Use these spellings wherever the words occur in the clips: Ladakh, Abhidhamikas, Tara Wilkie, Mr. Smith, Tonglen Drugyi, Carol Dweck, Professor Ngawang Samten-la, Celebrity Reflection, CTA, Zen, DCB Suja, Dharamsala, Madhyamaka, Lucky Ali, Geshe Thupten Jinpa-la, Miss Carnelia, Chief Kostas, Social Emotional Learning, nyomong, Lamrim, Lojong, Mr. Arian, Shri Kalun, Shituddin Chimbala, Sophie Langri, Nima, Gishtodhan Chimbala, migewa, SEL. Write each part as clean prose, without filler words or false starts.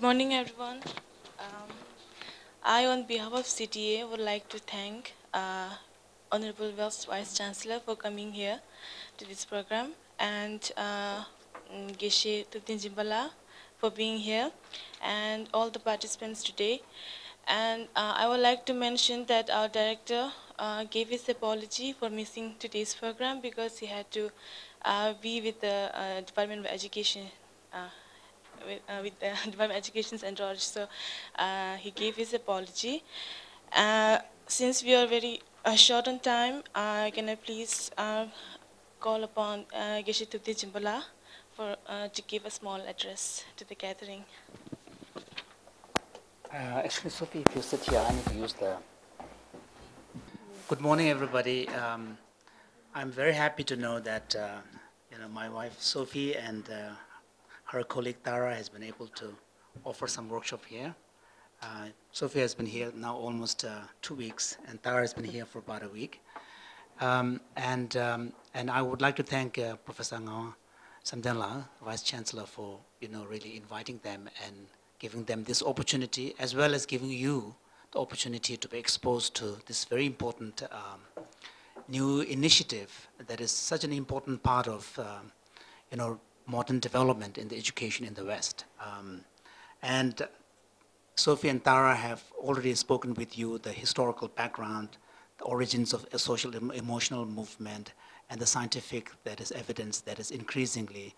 Good morning, everyone. I, on behalf of CTA, would like to thank Honorable Vice Chancellor for coming here to this program, and Geshe Thupten Jinpa-la for being here, and all the participants today. And I would like to mention that our director gave his apology for missing today's program because he had to be with the Department of Education, Department of Education and Research. So he gave his apology. Since we are very short on time, can I please call upon Geshe Thupten Jinpa-la for to give a small address to the gathering. Actually, Sophie, if you sit here, I need to use the... Good morning, everybody. I'm very happy to know that my wife Sophie and her colleague Tara has been able to offer some workshop here. Sophie has been here now almost 2 weeks, and Tara has been here for about a week. And I would like to thank Professor Ngawang Samten-la, Vice Chancellor, for really inviting them and giving them this opportunity, as well as giving you the opportunity to be exposed to this very important new initiative that is such an important part of modern development in the education in the West. And Sophie and Tara have already spoken with you the historical background, the origins of a social emotional movement, and the scientific that is evidence that is increasingly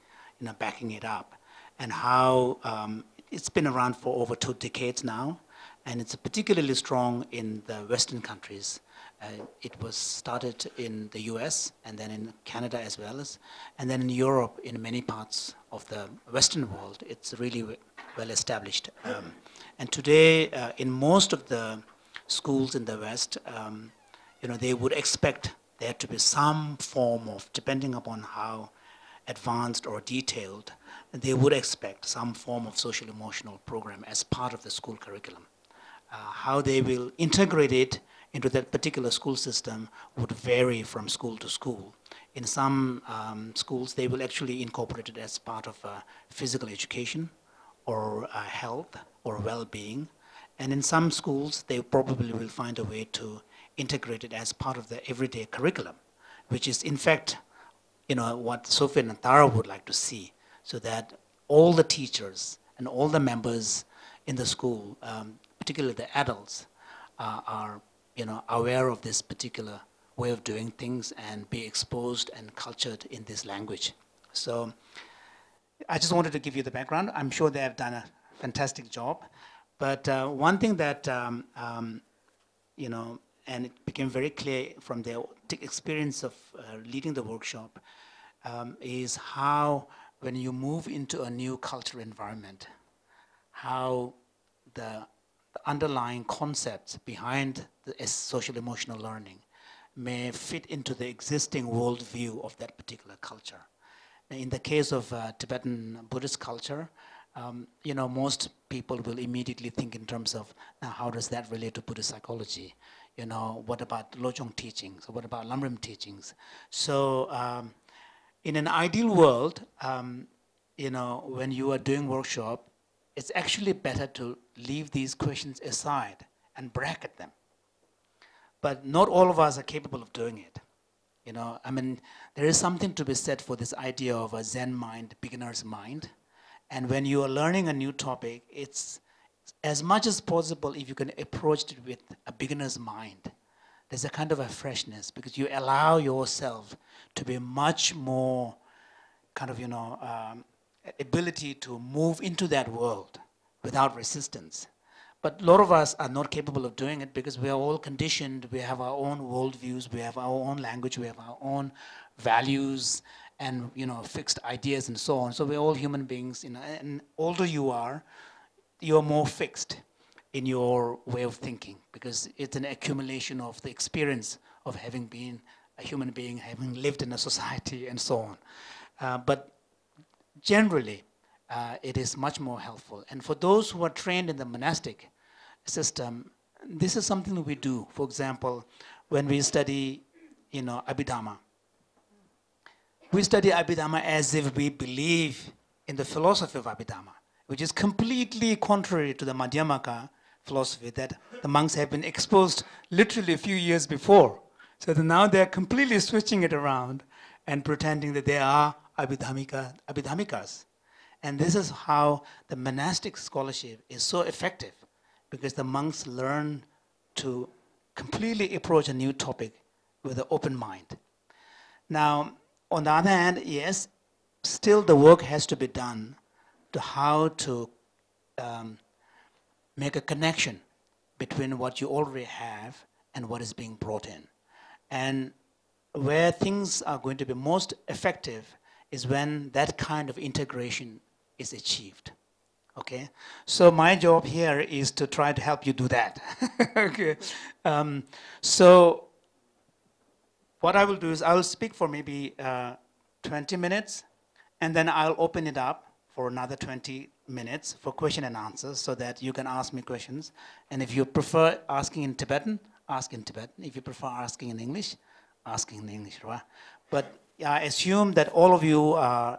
backing it up, and how it's been around for over 2 decades now, and it's particularly strong in the Western countries. It was started in the US, and then in Canada as well, and then in Europe, in many parts of the Western world, it's really well established. And today, in most of the schools in the West, they would expect there to be some form of, depending upon how advanced or detailed, they would expect some form of social emotional program as part of the school curriculum. How they will integrate it into that particular school system would vary from school to school. In some schools, they will actually incorporate it as part of physical education or health or well-being. And in some schools, they probably will find a way to integrate it as part of the everyday curriculum, which is, in fact, what Sophie and Tara would like to see, so that all the teachers and all the members in the school, particularly the adults, are aware of this particular way of doing things and be exposed and cultured in this language. So I just wanted to give you the background. I'm sure they have done a fantastic job. But one thing that, and it became very clear from their experience of leading the workshop, is how when you move into a new cultural environment, how the underlying concepts behind the social emotional learning may fit into the existing worldview of that particular culture. In the case of Tibetan Buddhist culture, most people will immediately think in terms of, now how does that relate to Buddhist psychology? What about Lojong teachings? What about Lamrim teachings? So in an ideal world, when you are doing workshop, it's actually better to leave these questions aside and bracket them. But not all of us are capable of doing it. I mean, there is something to be said for this idea of a Zen mind, beginner's mind. And when you are learning a new topic, it's as much as possible if you can approach it with a beginner's mind. There's a kind of a freshness because you allow yourself to be much more kind of, ability to move into that world without resistance. But a lot of us are not capable of doing it because we are all conditioned. We have our own worldviews, we have our own language, we have our own values and, fixed ideas and so on. So we're all human beings, and older you are, you're more fixed in your way of thinking because it's an accumulation of the experience of having been a human being, having lived in a society and so on. But generally, it is much more helpful. And for those who are trained in the monastic system, this is something that we do. For example, when we study, Abhidhamma, we study Abhidhamma as if we believe in the philosophy of Abhidhamma. which is completely contrary to the Madhyamaka philosophy that the monks have been exposed literally a few years before. So that now they're completely switching it around and pretending that they are Abhidhamikas. And this is how the monastic scholarship is so effective, because the monks learn to completely approach a new topic with an open mind. Now, on the other hand, yes, still the work has to be done to how to make a connection between what you already have and what is being brought in. And where things are going to be most effective is when that kind of integration is achieved. Okay, so my job here is to try to help you do that. Okay, so what I will do is I will speak for maybe 20 minutes, and then I'll open it up for another 20 minutes for question and answers, so that you can ask me questions. And if you prefer asking in Tibetan, ask in Tibetan. If you prefer asking in English, ask in English, right? But I assume that all of you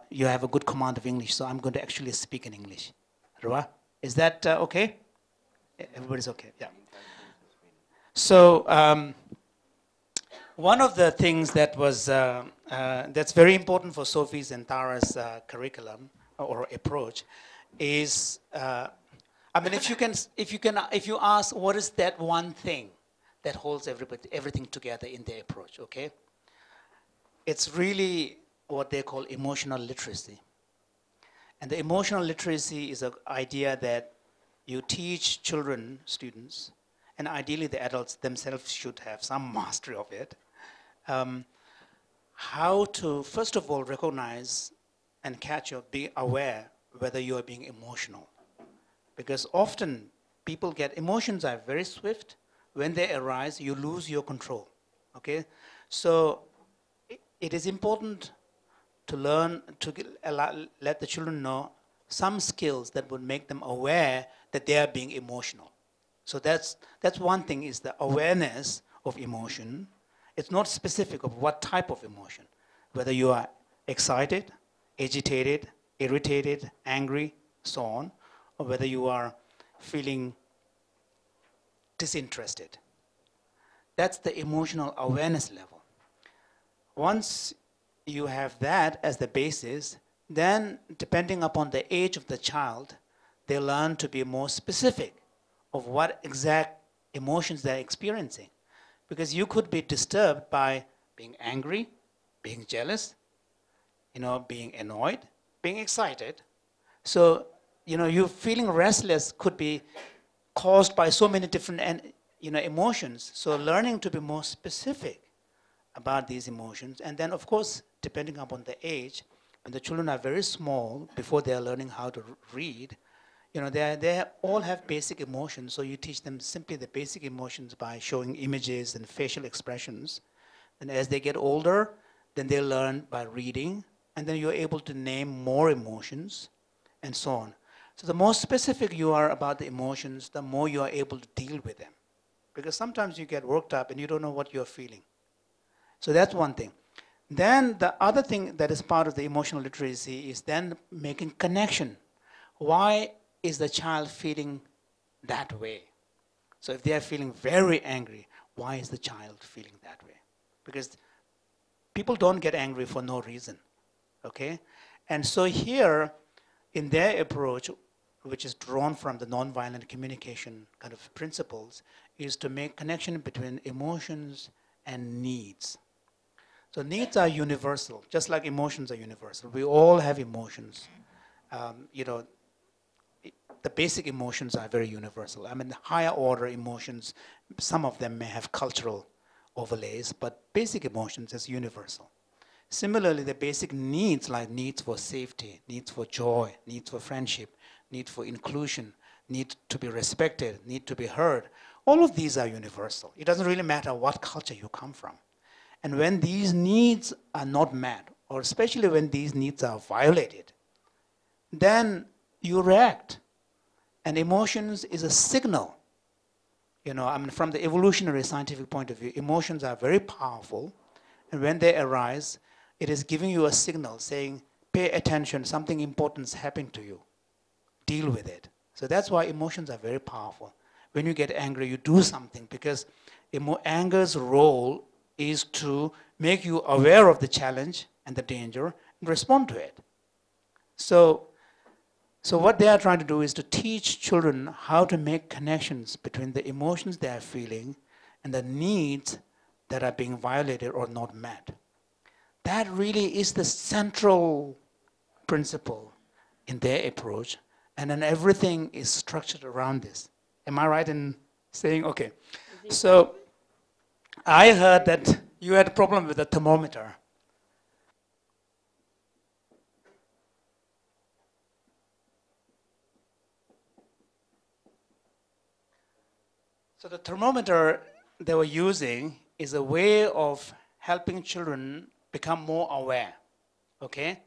you have a good command of English, so I'm going to actually speak in English. Is that okay? Everybody's okay, yeah. So one of the things that was that's very important for Sophie's and Tara's curriculum or approach is, I mean, if you ask what is that one thing that holds everything together in their approach, okay? It's really what they call emotional literacy. And the emotional literacy is an idea that you teach children, students, and ideally the adults themselves should have some mastery of it. How to, first of all, recognize and catch or be aware whether you are being emotional. Because often people get, emotions are very swift. When they arise, you lose your control, okay? So it is important to learn, to let the children know some skills that would make them aware that they are being emotional. So that's one thing, is the awareness of emotion. It's not specific of what type of emotion, whether you are excited, agitated, irritated, angry, so on, or whether you are feeling disinterested. That's the emotional awareness level. Once you have that as the basis, then depending upon the age of the child, they learn to be more specific of what exact emotions they're experiencing. Because you could be disturbed by being angry, being jealous, you know, being annoyed, being excited. So, you know, you feeling restless could be caused by so many different, you know, emotions. So learning to be more specific about these emotions. And then, of course, depending upon the age, when the children are very small, before they are learning how to read, you know, they all have basic emotions. So you teach them simply the basic emotions by showing images and facial expressions. And as they get older, then they learn by reading. And then you're able to name more emotions and so on. So the more specific you are about the emotions, the more you are able to deal with them. Because sometimes you get worked up and you don't know what you're feeling. So that's one thing. Then the other thing that is part of the emotional literacy is then making connection. Why is the child feeling that way? So if they are feeling very angry, why is the child feeling that way? Because people don't get angry for no reason, okay? And so here, in their approach, which is drawn from the nonviolent communication kind of principles, is to make connection between emotions and needs. So needs are universal, just like emotions are universal. We all have emotions. You know, the basic emotions are very universal. I mean, the higher order emotions, some of them may have cultural overlays, but basic emotions is universal. Similarly, the basic needs, like needs for safety, needs for joy, needs for friendship, need for inclusion, need to be respected, need to be heard, all of these are universal. It doesn't really matter what culture you come from. And when these needs are not met, or especially when these needs are violated, then you react. And emotions is a signal. You know, I mean, from the evolutionary scientific point of view, emotions are very powerful. And when they arise, it is giving you a signal saying, pay attention, something important is happening to you. deal with it. So that's why emotions are very powerful. When you get angry, you do something, because anger's role is to make you aware of the challenge and the danger and respond to it. So what they are trying to do is to teach children how to make connections between the emotions they are feeling and the needs that are being violated or not met. That really is the central principle in their approach, and then everything is structured around this. Am I right in saying, okay? So I heard that you had a problem with the thermometer. So the thermometer they were using is a way of helping children become more aware, okay?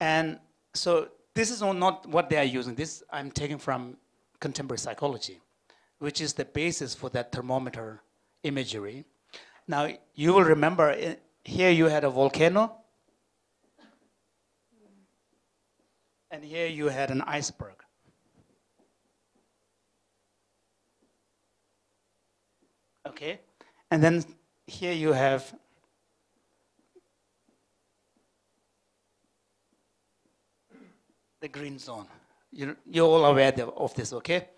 And so this is not what they are using. This I'm taking from contemporary psychology, which is the basis for that thermometer imagery. Now, you will remember, here you had a volcano, and here you had an iceberg. Okay, and then here you have the green zone. You're all aware of this, okay?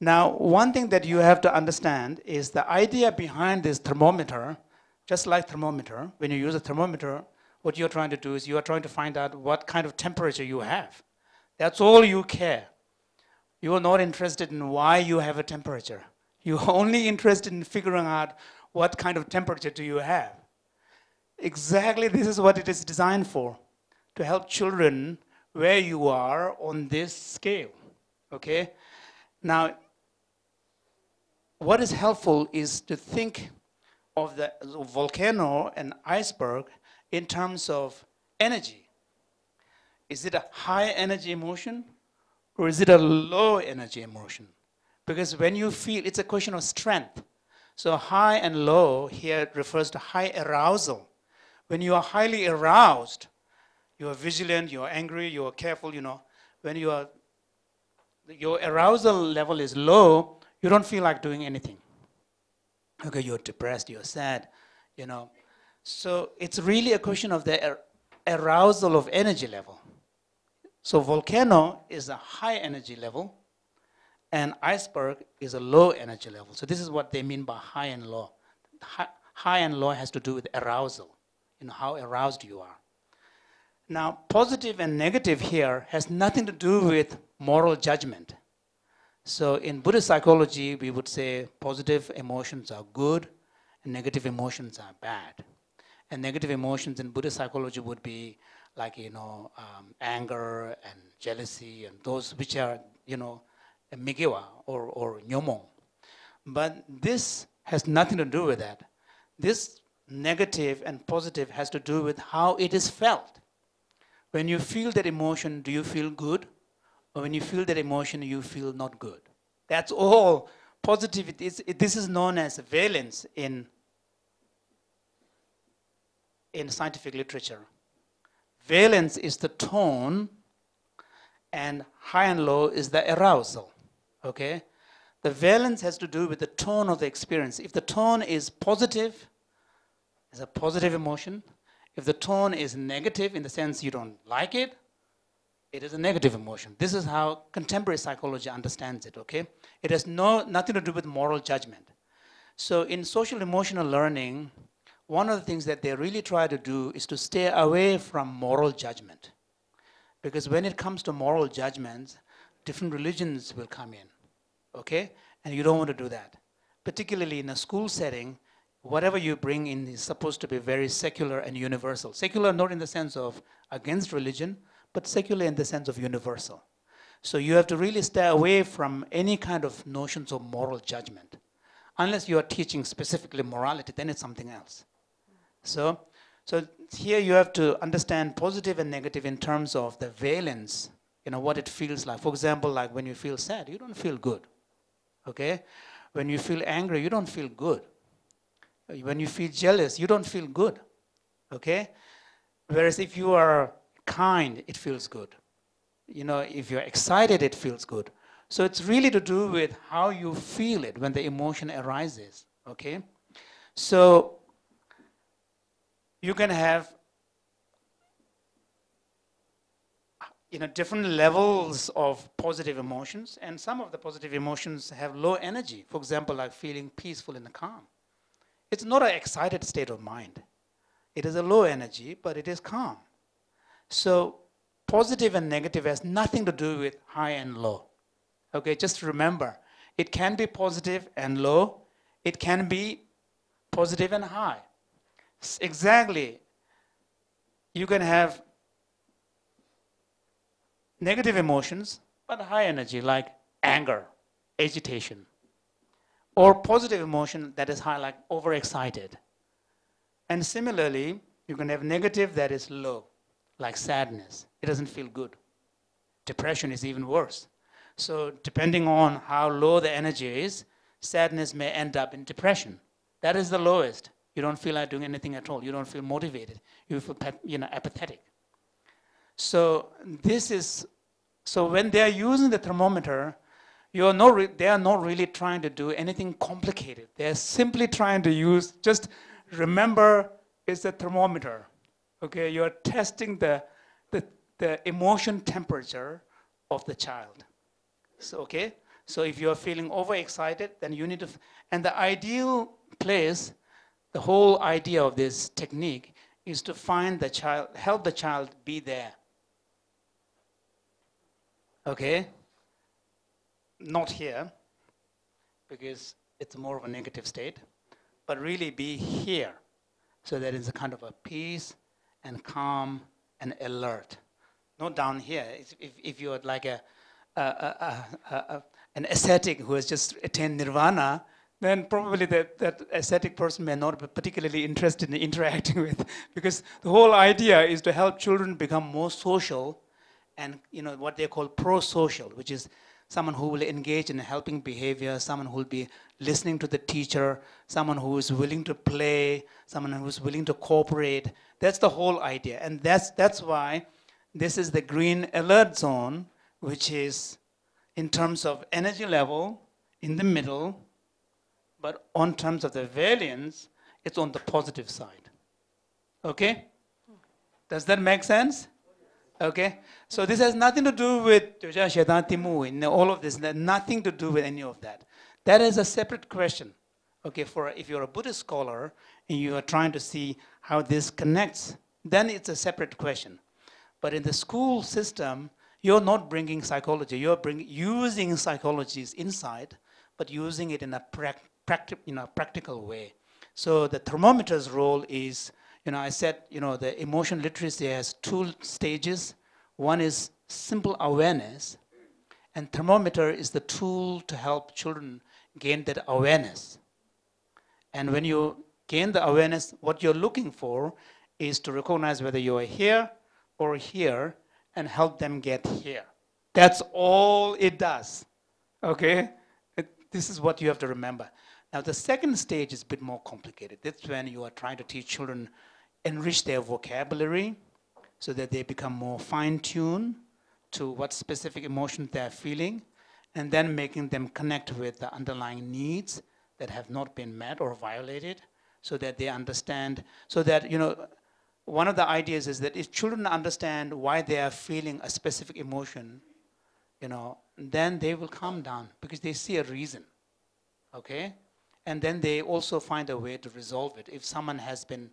Now, one thing that you have to understand is the idea behind this thermometer, just like thermometer, when you use a thermometer, what you're trying to do is you are trying to find out what kind of temperature you have. That's all you care. You are not interested in why you have a temperature. You're only interested in figuring out what kind of temperature do you have. Exactly this is what it is designed for, to help children where you are on this scale, okay? Now, what is helpful is to think of the volcano and iceberg in terms of energy. Is it a high energy emotion or is it a low energy emotion? Because when you feel, it's a question of strength. So high and low here refers to high arousal. When you are highly aroused, you are vigilant, you are angry, you are careful, you know. When you are your arousal level is low, you don't feel like doing anything. Okay, you're depressed, you're sad, you know. So it's really a question of the arousal of energy level. So volcano is a high energy level, and iceberg is a low energy level. So this is what they mean by high and low. High and low has to do with arousal, you know, how aroused you are. Now, positive and negative here has nothing to do with moral judgment. So in Buddhist psychology, we would say positive emotions are good and negative emotions are bad. And negative emotions in Buddhist psychology would be like, you know, anger and jealousy and those which are, you know, migewa or nyomong. But this has nothing to do with that. This negative and positive has to do with how it is felt. When you feel that emotion, do you feel good? Or when you feel that emotion, you feel not good. That's all positivity. This is known as valence in scientific literature. Valence is the tone, and high and low is the arousal, okay? The valence has to do with the tone of the experience. If the tone is positive, it's a positive emotion. If the tone is negative, in the sense you don't like it, it is a negative emotion. This is how contemporary psychology understands it, okay? It has nothing to do with moral judgment. So in social emotional learning, one of the things that they really try to do is to stay away from moral judgment. Because when it comes to moral judgments, different religions will come in, okay? And you don't want to do that. Particularly in a school setting, whatever you bring in is supposed to be very secular and universal. Secular not in the sense of against religion, but secular in the sense of universal. So you have to really stay away from any kind of notions of moral judgment. Unless you are teaching specifically morality, then it's something else. So here you have to understand positive and negative in terms of the valence, you know, what it feels like. For example, like when you feel sad, you don't feel good, okay? When you feel angry, you don't feel good. When you feel jealous, you don't feel good, okay? Whereas if you are kind, it feels good. you know, if you're excited, it feels good. So it's really to do with how you feel it when the emotion arises, okay? So you can have, you know, different levels of positive emotions, and some of the positive emotions have low energy. For example, like feeling peaceful and calm. It's not an excited state of mind. It is a low energy, but it is calm. So positive and negative has nothing to do with high and low. Okay, just remember, it can be positive and low. It can be positive and high. Exactly. You can have negative emotions, but high energy, like anger, agitation, or positive emotion that is high, like overexcited. And similarly, you can have negative that is low, like sadness. It doesn't feel good. Depression is even worse. So depending on how low the energy is, sadness may end up in depression. That is the lowest. You don't feel like doing anything at all. You don't feel motivated. You feel, you know, apathetic. So this is, so when they are using the thermometer, they are not really trying to do anything complicated. They are simply trying to use, just remember, it's a thermometer. Okay, you are testing the emotion temperature of the child. So, okay, so if you are feeling overexcited, then you need to, and the ideal place, the whole idea of this technique is to find the child, help the child be there. Okay, not here, because it's more of a negative state, but really be here. So there is a kind of a peace and calm and alert. Not down here. If you're like an ascetic who has just attained nirvana, then probably that ascetic person may not be particularly interested in interacting with, because the whole idea is to help children become more social and, you know, what they call pro-social, which is someone who will engage in helping behavior, someone who will be listening to the teacher, someone who is willing to play, someone who is willing to cooperate. That's the whole idea. And that's why this is the green alert zone, which is in terms of energy level in the middle, but on terms of the variance, it's on the positive side. Okay? Does that make sense? Okay? So this has nothing to do with all of this, nothing to do with any of that. That is a separate question. Okay, for if you're a Buddhist scholar and you are trying to see how this connects, then it's a separate question. But in the school system, you're not bringing psychology. You're using psychology's insight, but using it in a practical way. So the thermometer's role is, you know, I said, you know, the emotion literacy has two stages. One is simple awareness, and thermometer is the tool to help children gain that awareness. And when you gain the awareness, what you're looking for is to recognize whether you are here or here and help them get here. That's all it does, okay? This is what you have to remember. Now, the second stage is a bit more complicated. That's when you are trying to teach children, enrich their vocabulary so that they become more fine-tuned to what specific emotions they're feeling, and then making them connect with the underlying needs that have not been met or violated so that they understand, so that, you know, one of the ideas is that if children understand why they are feeling a specific emotion, you know, then they will calm down because they see a reason, okay? And then they also find a way to resolve it. If someone has been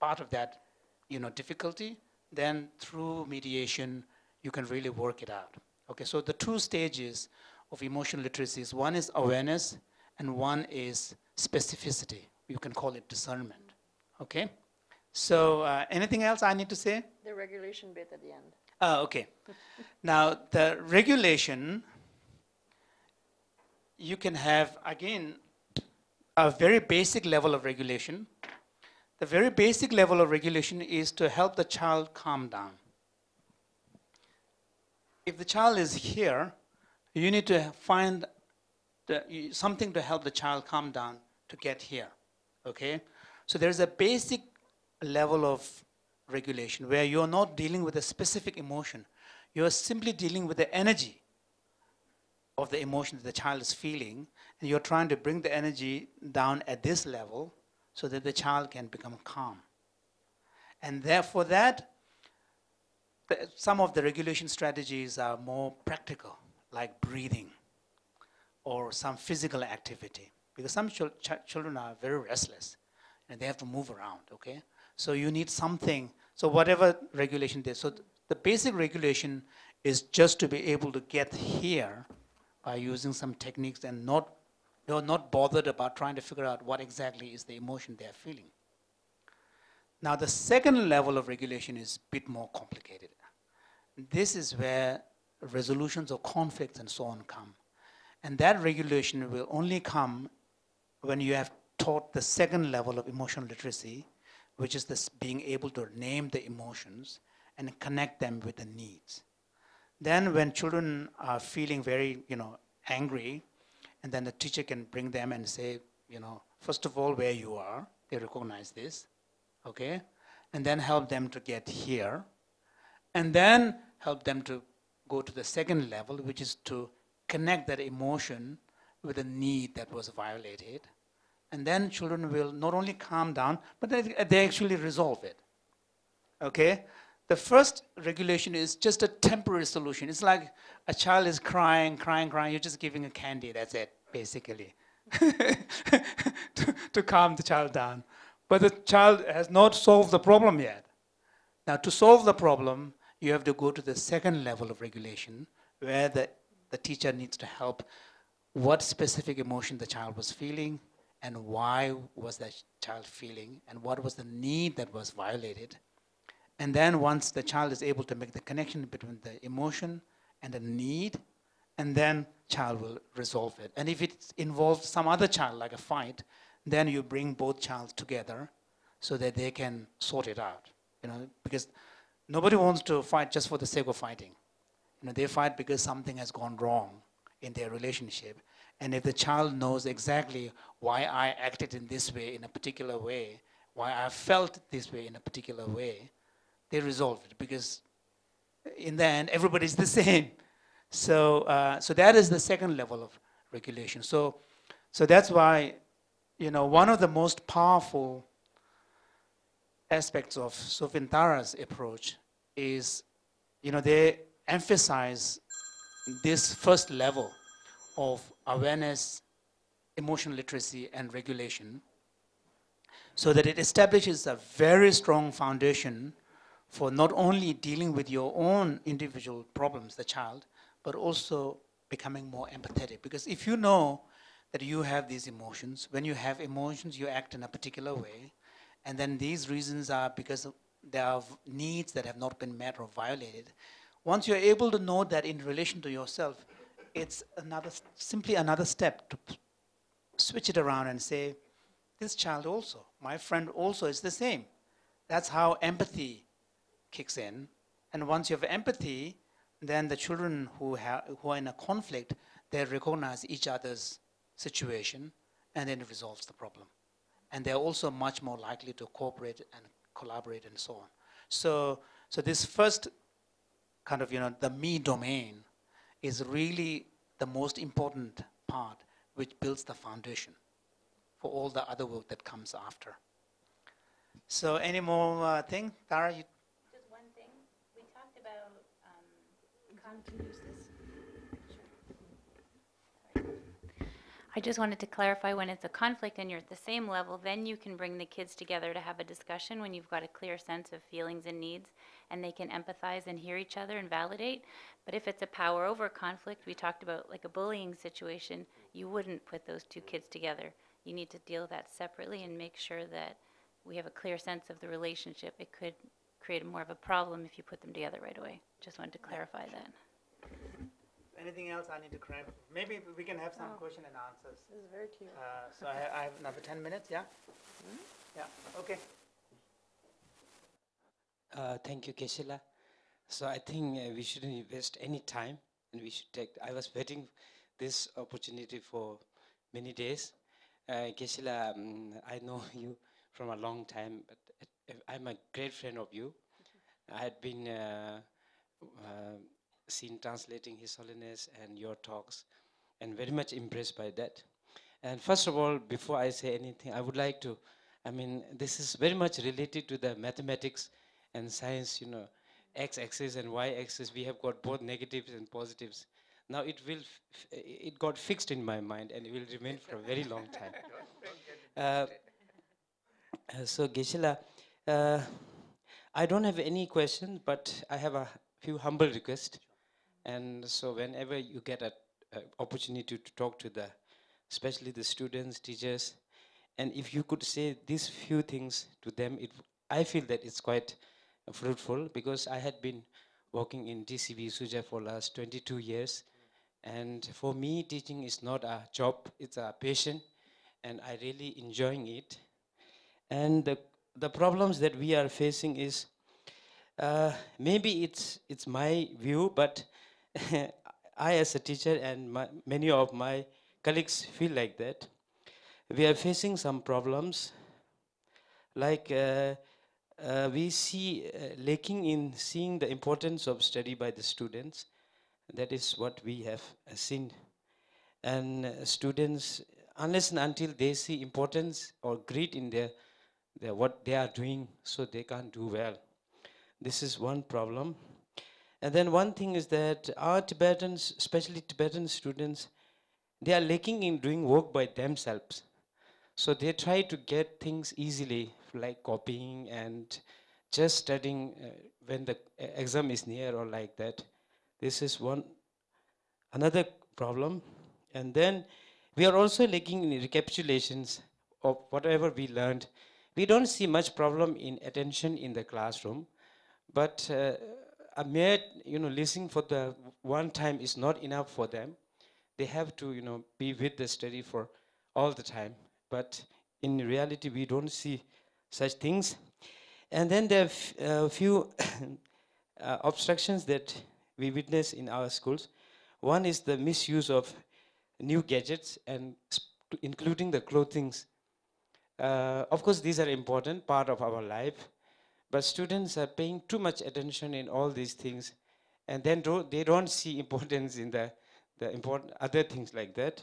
part of that, you know, difficulty, then through mediation, you can really work it out. Okay, so the two stages of emotional literacy is one is awareness and one is specificity. You can call it discernment, okay? So anything else I need to say? The regulation bit at the end. Oh, okay. Now, the regulation, you can have, again, a very basic level of regulation. The very basic level of regulation is to help the child calm down. If the child is here, you need to find something to help the child calm down to get here, okay? So there's a basic level of regulation where you're not dealing with a specific emotion. You are simply dealing with the energy of the emotion that the child is feeling, and you're trying to bring the energy down at this level so that the child can become calm. And therefore that, some of the regulation strategies are more practical, like breathing or some physical activity. Because some children are very restless and they have to move around, okay? So you need something, so whatever regulation there. So the basic regulation is just to be able to get here by using some techniques and not bothered about trying to figure out what exactly is the emotion they are feeling. Now the second level of regulation is a bit more complicated. This is where resolutions of conflicts and so on come. And that regulation will only come when you have taught the second level of emotional literacy, which is this being able to name the emotions and connect them with the needs. Then when children are feeling very, angry, and then the teacher can bring them and say, first of all, where you are, they recognize this, okay? And then help them to get here. And then help them to go to the second level, which is to connect that emotion with the need that was violated. And then children will not only calm down, but they actually resolve it, okay? The first regulation is just a temporary solution. It's like a child is crying. You're just giving a candy. That's it, basically, to calm the child down. But the child has not solved the problem yet. Now, to solve the problem, you have to go to the second level of regulation, where the teacher needs to help what specific emotion the child was feeling, and why was that child feeling, and what was the need that was violated. And then once the child is able to make the connection between the emotion and the need, and then child will resolve it. And if it involves some other child, like a fight, then you bring both childs together so that they can sort it out. Because nobody wants to fight just for the sake of fighting. They fight because something has gone wrong in their relationship. And if the child knows exactly why I acted in this way, in a particular way, why I felt this way, in a particular way, they resolve it, because in the end, everybody's the same. So, so that is the second level of regulation. So that's why, one of the most powerful aspects of Sophie and Tara's approach is, they emphasize this first level of awareness, emotional literacy, and regulation, so that it establishes a very strong foundation for not only dealing with your own individual problems, the child, but also becoming more empathetic. Because if you know that you have these emotions, when you have emotions, you act in a particular way, and then these reasons are because there are needs that have not been met or violated. Once you're able to know that in relation to yourself, it's simply another step to switch it around and say, this child also, my friend also is the same. That's how empathy kicks in. And once you have empathy, then the children who are in a conflict, they recognize each other's situation, and then it resolves the problem. And they're also much more likely to cooperate and collaborate and so on. So this first kind of, the me domain is really the most important part, which builds the foundation for all the other work that comes after. So any more thing? Tara, you can use this. Sure. I just wanted to clarify, when it's a conflict and you're at the same level, then you can bring the kids together to have a discussion when you've got a clear sense of feelings and needs, and they can empathize and hear each other and validate. But if it's a power over conflict, we talked about like a bullying situation, you wouldn't put those two kids together. You need to deal with that separately and make sure that we have a clear sense of the relationship. It could create more of a problem if you put them together right away. Just wanted to clarify that. Anything else I need to clarify? Maybe we can have some question and answers. This is very cute. So I have another 10 minutes, yeah? Mm-hmm. Yeah, okay. Thank you, Geshe-la. So I think we shouldn't waste any time, and we should take, I was waiting this opportunity for many days. Geshe-la, I know you from a long time, but I'm a great friend of you. I had been seen translating His Holiness and your talks, and very much impressed by that. And first of all, before I say anything, I would like to, this is very much related to the mathematics and science, x-axis and y-axis, we have got both negatives and positives. Now it got fixed in my mind and it will remain for a very long time. So Geshe-la, I don't have any questions, but I have a few humble requests. And so whenever you get an opportunity to talk to the, especially the students, teachers, and if you could say these few things to them, I feel that it's quite fruitful, because I had been working in DCB Suja for last 22 years. And for me, teaching is not a job, it's a passion, and I really enjoying it. And the problems that we are facing is, maybe it's my view, but I as a teacher and many of my colleagues feel like that. We are facing some problems, like we see lacking in seeing the importance of study by the students. That is what we have seen. And students, unless and until they see importance or greed in their what they are doing, so they can't do well. This is one problem. And then one thing is that our Tibetans, especially Tibetan students, they are lacking in doing work by themselves. So they try to get things easily, like copying and just studying when the exam is near or like that. This is another problem. And then we are also lacking in recapitulations of whatever we learned. We don't see much problem in attention in the classroom, but a mere listening for the one time is not enough for them. They have to be with the study for all the time. But in reality, we don't see such things. And then there are a few obstructions that we witness in our schools. One is the misuse of new gadgets, and including the clothings. Of course, these are important part of our life, but students are paying too much attention in all these things, and then they don't see importance in the important other things like that.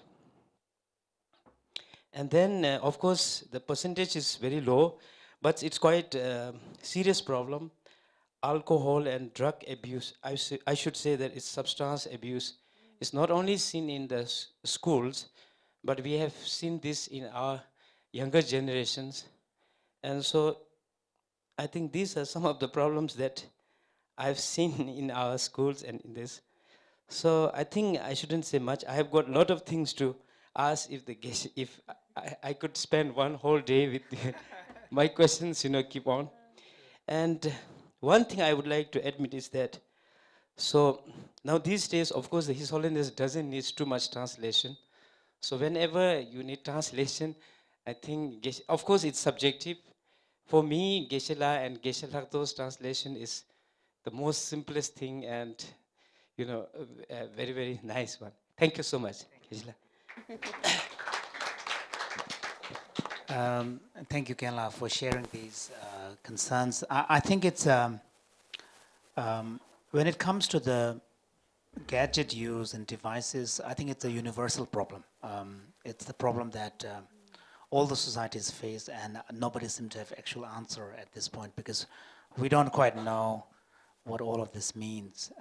And then, of course, the percentage is very low, but it's quite a serious problem. Alcohol and drug abuse, I should say that it's substance abuse. It's not only seen in the schools, but we have seen this in our younger generations. And so I think these are some of the problems that I've seen in our schools and in this. So I think I shouldn't say much. I have got a lot of things to ask if I could spend one whole day with my questions, keep on. And one thing I would like to admit is that, so now these days, of course, His Holiness doesn't need too much translation. So whenever you need translation, I think, of course, it's subjective. For me, Geshe-la and Geshe Thakdo's translation is the most simplest thing, and, a very, very nice one. Thank you so much, Geshe-la. Thank you, Kenla, for sharing these concerns. I think it's when it comes to the gadget use and devices, I think it's a universal problem. It's the problem that all the societies face, and nobody seems to have actual answer at this point, because we don't quite know what all of this means.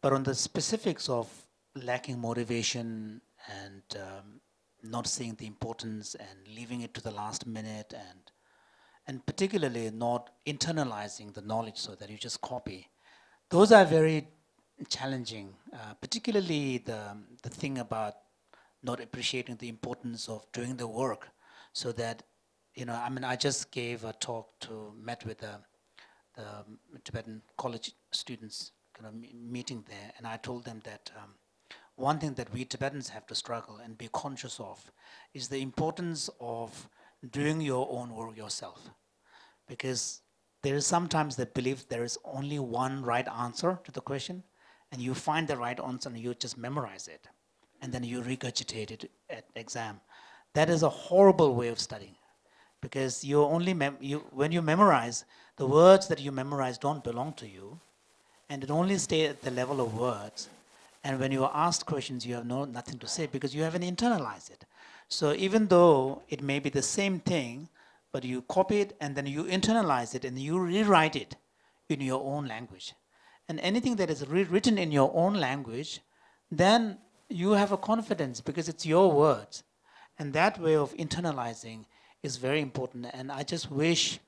But on the specifics of lacking motivation and not seeing the importance and leaving it to the last minute, and particularly not internalizing the knowledge so that you just copy. Those are very challenging, particularly the thing about not appreciating the importance of doing the work, so that, I just gave a talk met with the Tibetan college students, meeting there, and I told them that one thing that we Tibetans have to struggle and be conscious of is the importance of doing your own work yourself. Because there is sometimes the belief there is only one right answer to the question, and you find the right answer and you just memorize it, and then you regurgitate it at exam. That is a horrible way of studying, because when you memorize, the words that you memorize don't belong to you, and it only stays at the level of words. And when you are asked questions, you have nothing to say because you haven't internalized it. So even though it may be the same thing, but you copy it and then you internalize it and you rewrite it in your own language. And anything that is rewritten in your own language, then you have a confidence because it's your words. And that way of internalizing is very important. And I just wish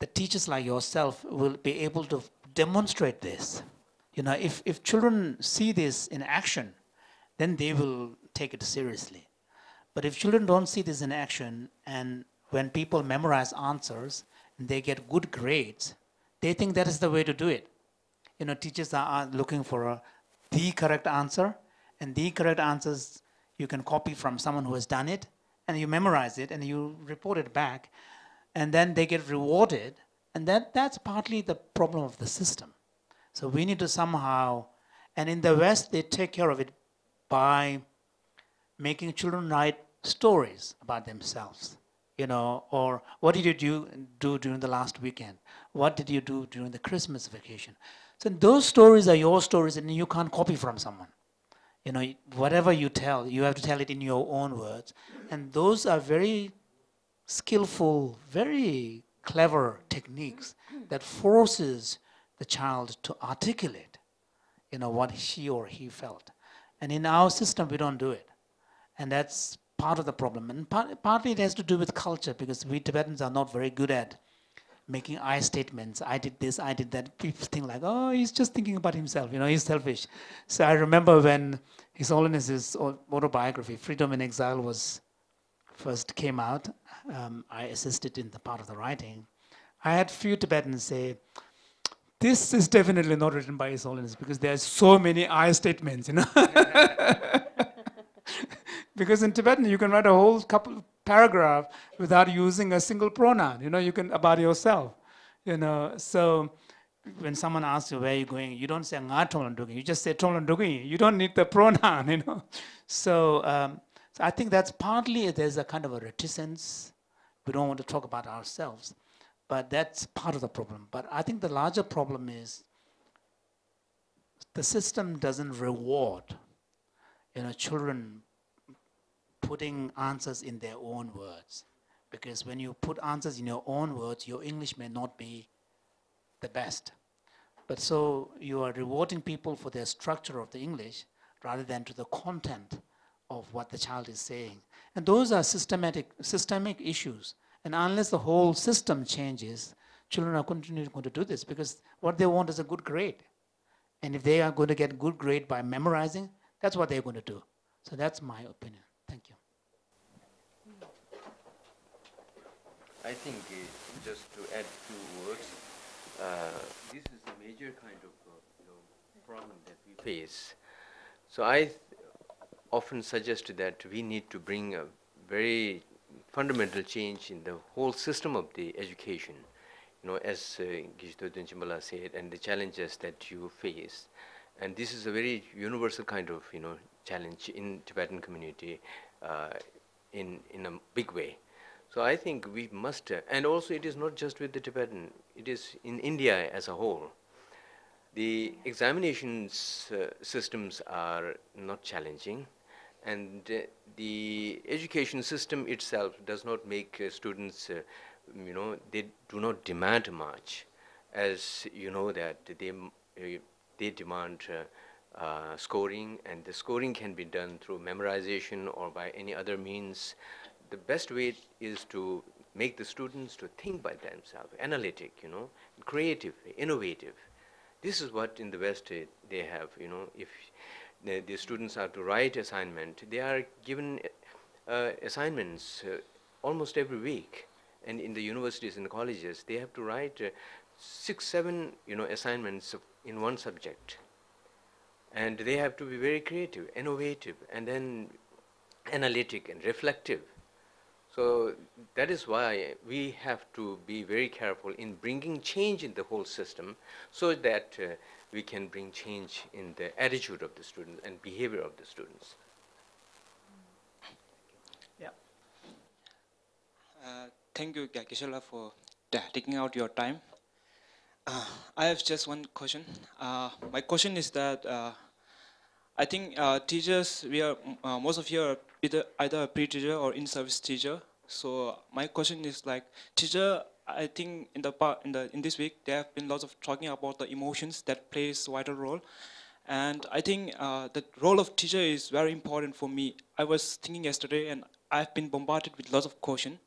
the teachers like yourself will be able to demonstrate this. You know, if children see this in action, then they will take it seriously. But if children don't see this in action, and when people memorize answers, and they get good grades, they think that is the way to do it. You know, teachers are looking for the correct answer, and the correct answers you can copy from someone who has done it, and you memorize it, and you report it back, and then they get rewarded, and that's partly the problem of the system. So we need to somehow, and in the West, they take care of it by making children write stories about themselves, you know, or what did you do during the last weekend? What did you do during the Christmas vacation? So those stories are your stories and you can't copy from someone. You know, whatever you tell, you have to tell it in your own words. And those are very skillful, very clever techniques that forces the child to articulate, you know, what she or he felt. And in our system, we don't do it. And that's part of the problem. And partly it has to do with culture, because we Tibetans are not very good at making I statements. I did this, I did that. People think like, oh, he's just thinking about himself. You know, he's selfish. So I remember when His Holiness's autobiography, Freedom in Exile, first came out. I assisted in the part of the writing. I had few Tibetans say, this is definitely not written by His Holiness because there are so many I statements, you know. Because in Tibetan, you can write a whole paragraph without using a single pronoun, you know, you can about yourself, you know. So when someone asks you, where are you going? You don't say, Nga Tonglen Drugyi. You just say, Tonglen Drugyi. You don't need the pronoun, you know. So I think that's partly there's a kind of a reticence. We don't want to talk about ourselves. But that's part of the problem. But I think the larger problem is the system doesn't reward, you know, children putting answers in their own words. Because when you put answers in your own words, your English may not be the best. But so you are rewarding people for their structure of the English rather than to the content of what the child is saying. And those are systemic issues. And unless the whole system changes, children are continually going to do this because what they want is a good grade. And if they are going to get good grade by memorizing, that's what they're going to do. So that's my opinion. Thank you. I think just to add two words, this is a major kind of problem that we face. So I often suggest that we need to bring a very fundamental change in the whole system of the education, you know, as Gishtodhan Chimbala said, and the challenges that you face. And this is a very universal kind of, you know, challenge in Tibetan community in a big way. So I think we must, and also it is not just with the Tibetan, it is in India as a whole. The examinations systems are not challenging. And the education system itself does not make students, you know, they do not demand much. As you know that they demand scoring, and the scoring can be done through memorization or by any other means. The best way is to make the students to think by themselves, analytic, you know, creative, innovative. This is what in the West they have, you know, if the students are to write assignment. They are given assignments almost every week. And in the universities and the colleges, they have to write 6, 7, you know, assignments in one subject. And they have to be very creative, innovative, and then analytic and reflective. So that is why we have to be very careful in bringing change in the whole system so that we can bring change in the attitude of the students and behavior of the students. Yeah. Thank you, Geshe-la, for taking out your time. I have just one question. My question is that I think teachers, we are most of you are either a pre-teacher or in-service teacher. So my question is like, teacher, I think in this week there have been lots of talking about the emotions that plays a vital role, and I think the role of teacher is very important for me. I was thinking yesterday, and I've been bombarded with lots of questions.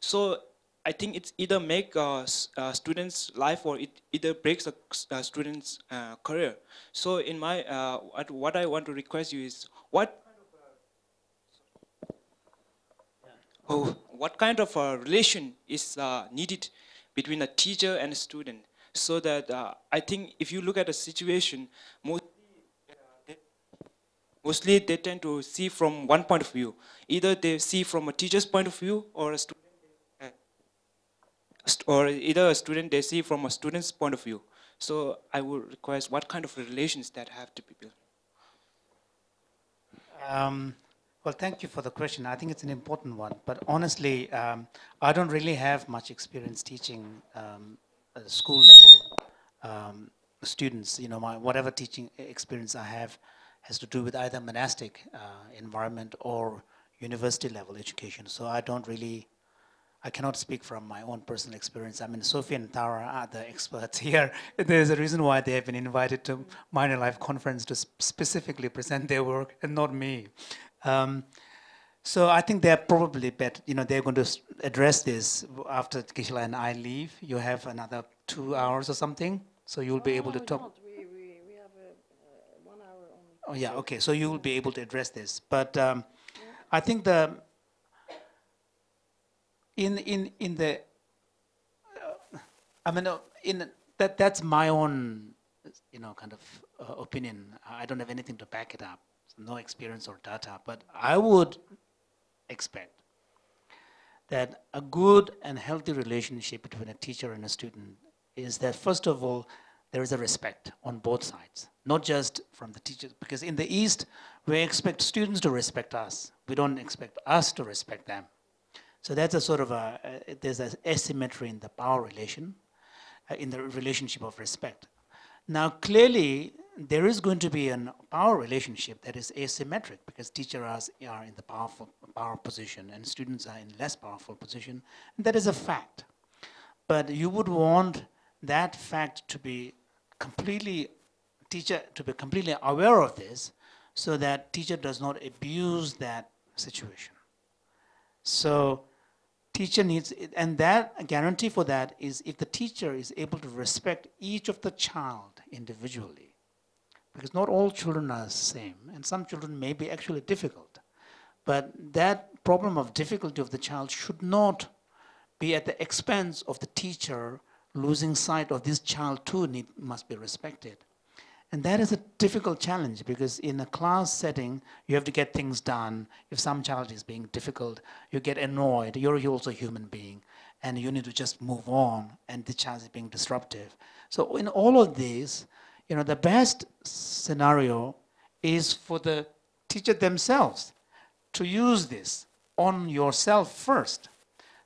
So I think it's either make students' life, or it either breaks a student's career. So in my what I want to request you is what kind of relation is needed between a teacher and a student, so that I think if you look at a situation, mostly they tend to see from one point of view. Either they see from a teacher's point of view, or a student, they see from a student's point of view. So I would request what kind of relations that have to be built. Well, thank you for the question. I think it's an important one. But honestly, I don't really have much experience teaching school level students. You know, whatever teaching experience I have has to do with either monastic environment or university level education. So I don't really, I cannot speak from my own personal experience. I mean, Sophie and Tara are the experts here. There's a reason why they have been invited to Minor Life Conference to specifically present their work and not me. So I think they're probably better, you know, they're going to address this after Gishtodhan and I leave. You have another 2 hours or something, so you'll be able to talk. We have a 1 hour only. Oh yeah, okay, so you'll be able to address this. But I think the that's my own, you know, kind of opinion. I don't have anything to back it up. No experience or data, but I would expect that a good and healthy relationship between a teacher and a student is that, first of all, there is a respect on both sides, not just from the teachers, because in the East, we expect students to respect us. We don't expect us to respect them. So that's a sort of there's an asymmetry in the power relation, in the relationship of respect. Now, clearly, there is going to be a power relationship that is asymmetric, because teachers are in the power position and students are in less powerful position. And that is a fact. But you would want that fact to be completely, teacher to be completely aware of this, so that teacher does not abuse that situation. So teacher needs, and that a guarantee for that is if the teacher is able to respect each of the child individually. Because not all children are the same, and some children may be actually difficult. But that problem of difficulty of the child should not be at the expense of the teacher losing sight of this child too must be respected. And that is a difficult challenge, because in a class setting, you have to get things done. If some child is being difficult, you get annoyed. You're also a human being, and you need to just move on, and the child is being disruptive. So in all of these, you know, the best scenario is for the teacher themselves to use this on yourself first,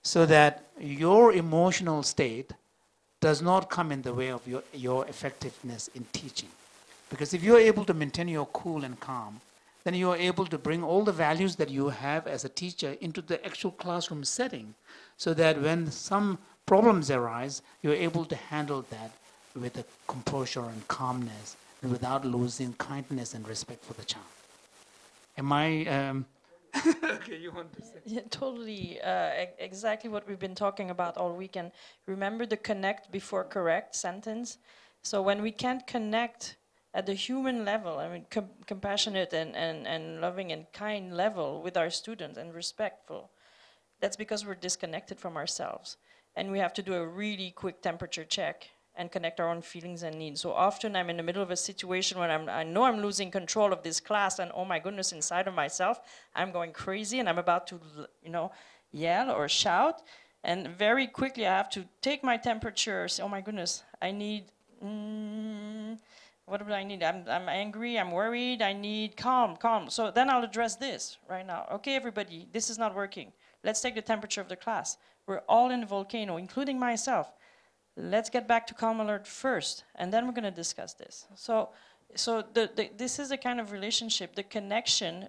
so that your emotional state does not come in the way of your effectiveness in teaching. Because if you're able to maintain your cool and calm, then you're able to bring all the values that you have as a teacher into the actual classroom setting, so that when some problems arise, you're able to handle that with a composure and calmness, and without losing kindness and respect for the child. Am I? Okay, you want to say? Yeah, totally. Exactly what we've been talking about all weekend. Remember the connect before correct sentence. So when we can't connect at the human level, I mean, compassionate and loving and kind level with our students and respectful, that's because we're disconnected from ourselves. And we have to do a really quick temperature check and connect our own feelings and needs. So often I'm in the middle of a situation when I know I'm losing control of this class, and oh my goodness, inside of myself, I'm going crazy and I'm about to, you know, yell or shout. And very quickly I have to take my temperature, say, oh my goodness, I need, what do I need? I'm angry, I'm worried, I need calm, calm. So then I'll address this right now. Okay, everybody, this is not working. Let's take the temperature of the class. We're all in a volcano, including myself. let's get back to calm alert first, and then we're going to discuss this. So this is a kind of relationship, the connection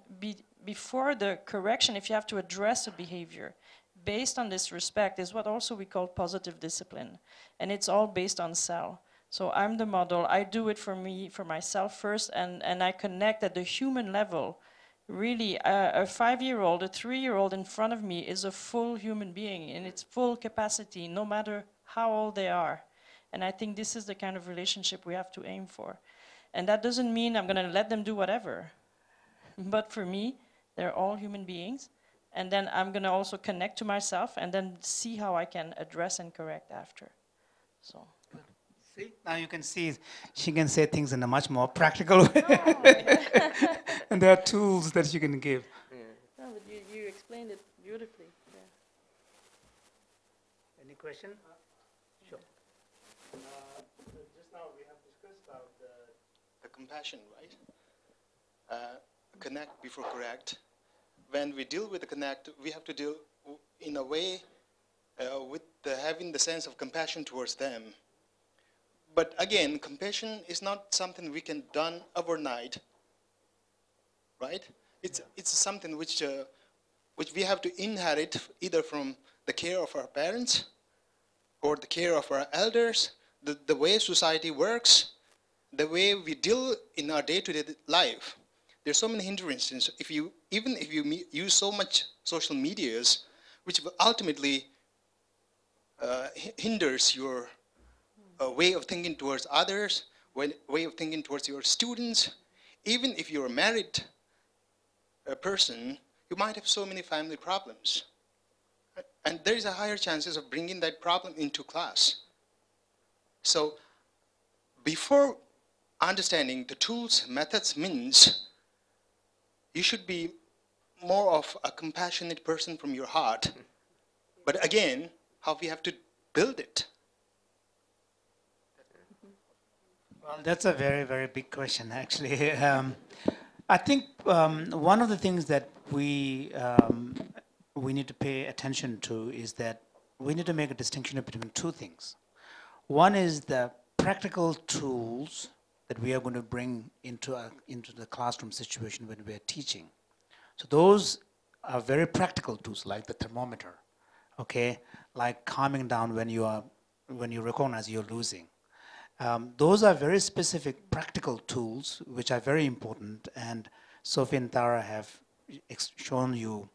before the correction, if you have to address a behavior, based on this respect is what also we call positive discipline. And it's all based on SEL. So I'm the model, I do it for me, for myself first, and I connect at the human level. Really, a five-year-old, a three-year-old in front of me is a full human being in its full capacity, no matter how old they are. And I think this is the kind of relationship we have to aim for. And that doesn't mean I'm gonna let them do whatever. But for me, they're all human beings. And then I'm gonna also connect to myself and then see how I can address and correct after. So. See, now you can see she can say things in a much more practical way. Oh, yeah. And there are tools that you can give. Yeah. No, but you explained it beautifully. Yeah. Any question? Sure. Just now we have discussed about the compassion, right? Connect before correct. When we deal with the connect, we have to deal in a way with having the sense of compassion towards them. But again, compassion is not something we can done overnight, right? It's something which we have to inherit either from the care of our parents or the care of our elders, the way society works, the way we deal in our day-to-day life. There's so many hindrances. Even if you use so much social medias, which ultimately hinders your way of thinking towards others, way of thinking towards your students. Even if you're a married person, you might have so many family problems. And there is a higher chances of bringing that problem into class. So before understanding the tools, methods, means, you should be more of a compassionate person from your heart. But again, how we have to build it. Well, that's a very, very big question, actually. I think one of the things that we need to pay attention to is that we need to make a distinction between two things. One is the practical tools that we are going to bring into the classroom situation when we are teaching. So those are very practical tools, like the thermometer, okay, like calming down when you recognize you're losing. Those are very specific practical tools which are very important, and Sophie and Tara have shown you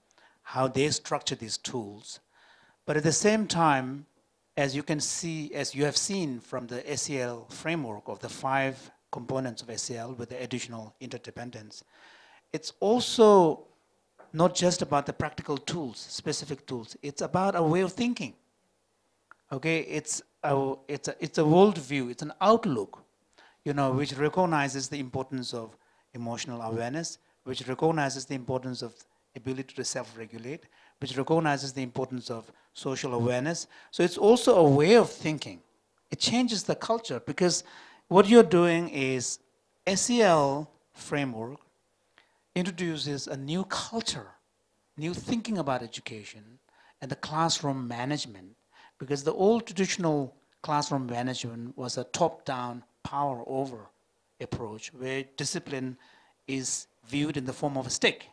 how they structure these tools. But at the same time, as you have seen from the SEL framework of the 5 components of SEL with the additional interdependence, it's also not just about the practical tools, specific tools, it's about a way of thinking. Okay, it's a worldview, it's an outlook, you know, which recognizes the importance of emotional awareness, which recognizes the importance of ability to self-regulate, which recognizes the importance of social awareness. So it's also a way of thinking. It changes the culture, because what you're doing is SEL framework introduces a new culture, new thinking about education and the classroom management. Because the old traditional classroom management was a top-down power-over approach where discipline is viewed in the form of a stick.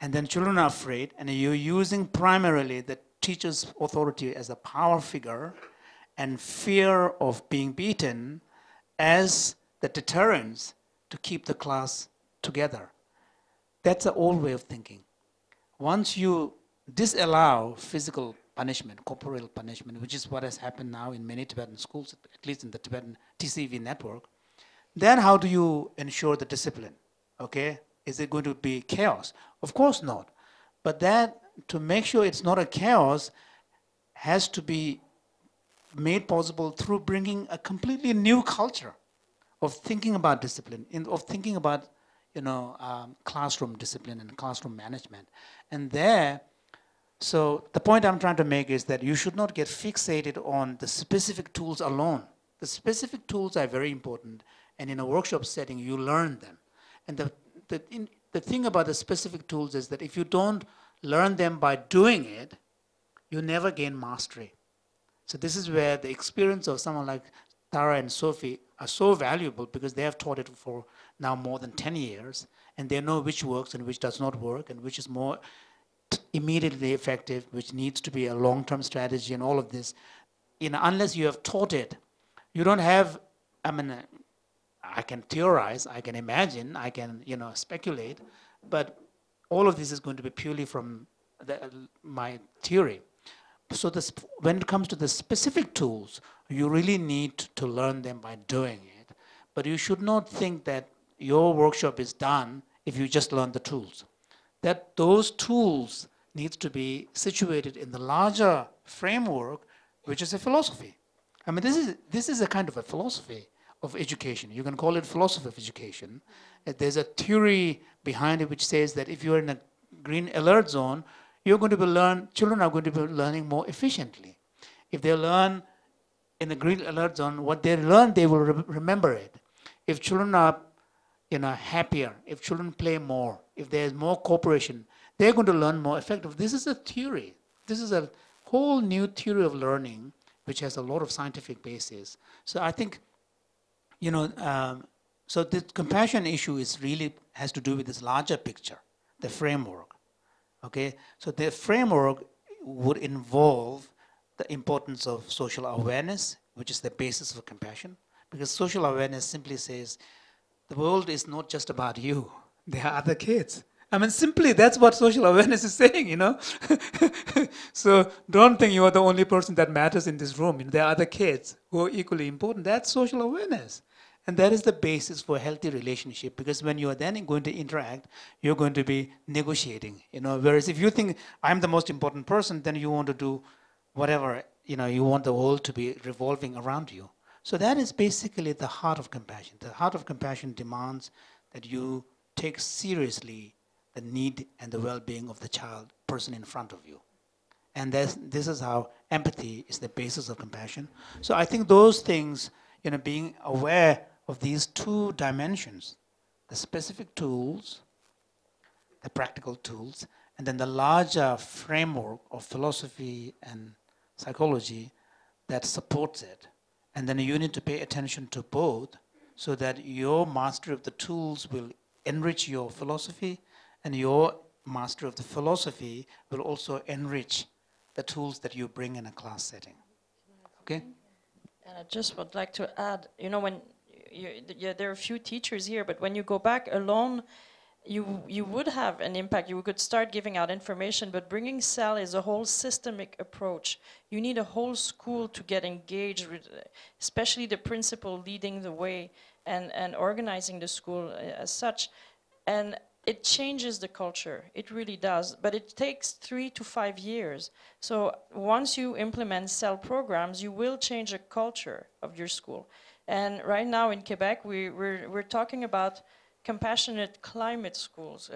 And then children are afraid, and you're using primarily the teacher's authority as a power figure and fear of being beaten as the deterrence to keep the class together. That's the old way of thinking. Once you disallow physical punishment, corporal punishment, which is what has happened now in many Tibetan schools, at least in the Tibetan TCV network, then how do you ensure the discipline? Okay, is it going to be chaos? Of course not. But that, to make sure it's not a chaos, has to be made possible through bringing a completely new culture of thinking about discipline, of thinking about, you know, classroom discipline and classroom management. And there, so the point I'm trying to make is that you should not get fixated on the specific tools alone. The specific tools are very important, and in a workshop setting, you learn them. And the thing about the specific tools is that if you don't learn them by doing it, you never gain mastery. So this is where the experience of someone like Tara and Sophie are so valuable, because they have taught it for now more than 10 years, and they know which works and which does not work, and which is more immediately effective, which needs to be a long-term strategy, and all of this. You know, unless you have taught it, you don't have, I mean, I can theorize, I can imagine, I can, you know, speculate, but all of this is going to be purely from my theory. So this, when it comes to the specific tools, you really need to learn them by doing it. But you should not think that your workshop is done if you just learn the tools. That those tools need to be situated in the larger framework, which is a philosophy. I mean, this is a kind of a philosophy of education. You can call it philosophy of education. There's a theory behind it which says that if you're in a green alert zone, you're going to be children are going to be learning more efficiently. If they learn in the green alert zone, what they learn, they will remember it. If children are, you know, happier, if children play more, if there's more cooperation, they're going to learn more effectively. This is a theory. This is a whole new theory of learning, which has a lot of scientific basis. So I think, you know, so the compassion issue is really has to do with this larger picture, the framework. Okay, so the framework would involve the importance of social awareness, which is the basis for compassion, because social awareness simply says the world is not just about you, there are other kids. I mean, simply that's what social awareness is saying, you know. So don't think you are the only person that matters in this room. There are other kids who are equally important. That's social awareness. And that is the basis for a healthy relationship, because when you are then going to interact, you're going to be negotiating, you know. Whereas if you think I'm the most important person, then you want to do whatever, you know, you want the world to be revolving around you. So that is basically the heart of compassion. The heart of compassion demands that you take seriously the need and the well-being of the child, person in front of you. And this is how empathy is the basis of compassion. So I think those things, you know, being aware of these two dimensions, the specific tools, the practical tools, and then the larger framework of philosophy and psychology that supports it. And then you need to pay attention to both, so that your mastery of the tools will enrich your philosophy, and your mastery of the philosophy will also enrich the tools that you bring in a class setting. Okay? And I just would like to add, you know, when there are a few teachers here, but when you go back alone, you would have an impact. You could start giving out information, but bringing SEL is a whole systemic approach. You need a whole school to get engaged with, especially the principal leading the way and organizing the school as such. And it changes the culture, it really does, but it takes 3 to 5 years. So once you implement SEL programs, you will change the culture of your school. And right now in Quebec, we're talking about compassionate climate schools,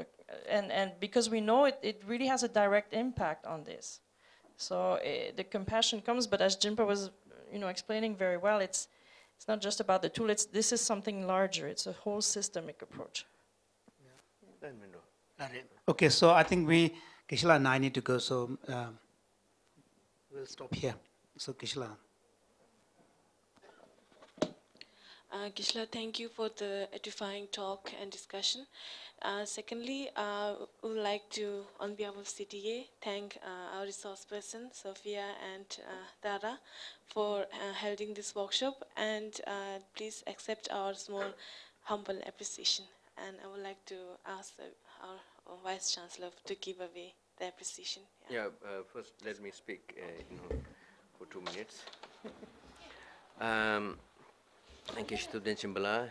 and because we know it really has a direct impact on this. So the compassion comes, but as Jinpa was, you know, explaining very well, it's not just about the tool, this is something larger, it's a whole systemic approach. Okay, so I think Kishla and I need to go, so we'll stop here. So Kishla. Kishla, thank you for the edifying talk and discussion. Secondly, we would like to, on behalf of CTA, thank our resource person, Sophia and Tara, for holding this workshop, and please accept our small, humble appreciation. And I would like to ask our Vice Chancellor to give away the appreciation. Yeah, first let me speak for 2 minutes. Thank you, Shituddin Chimbala,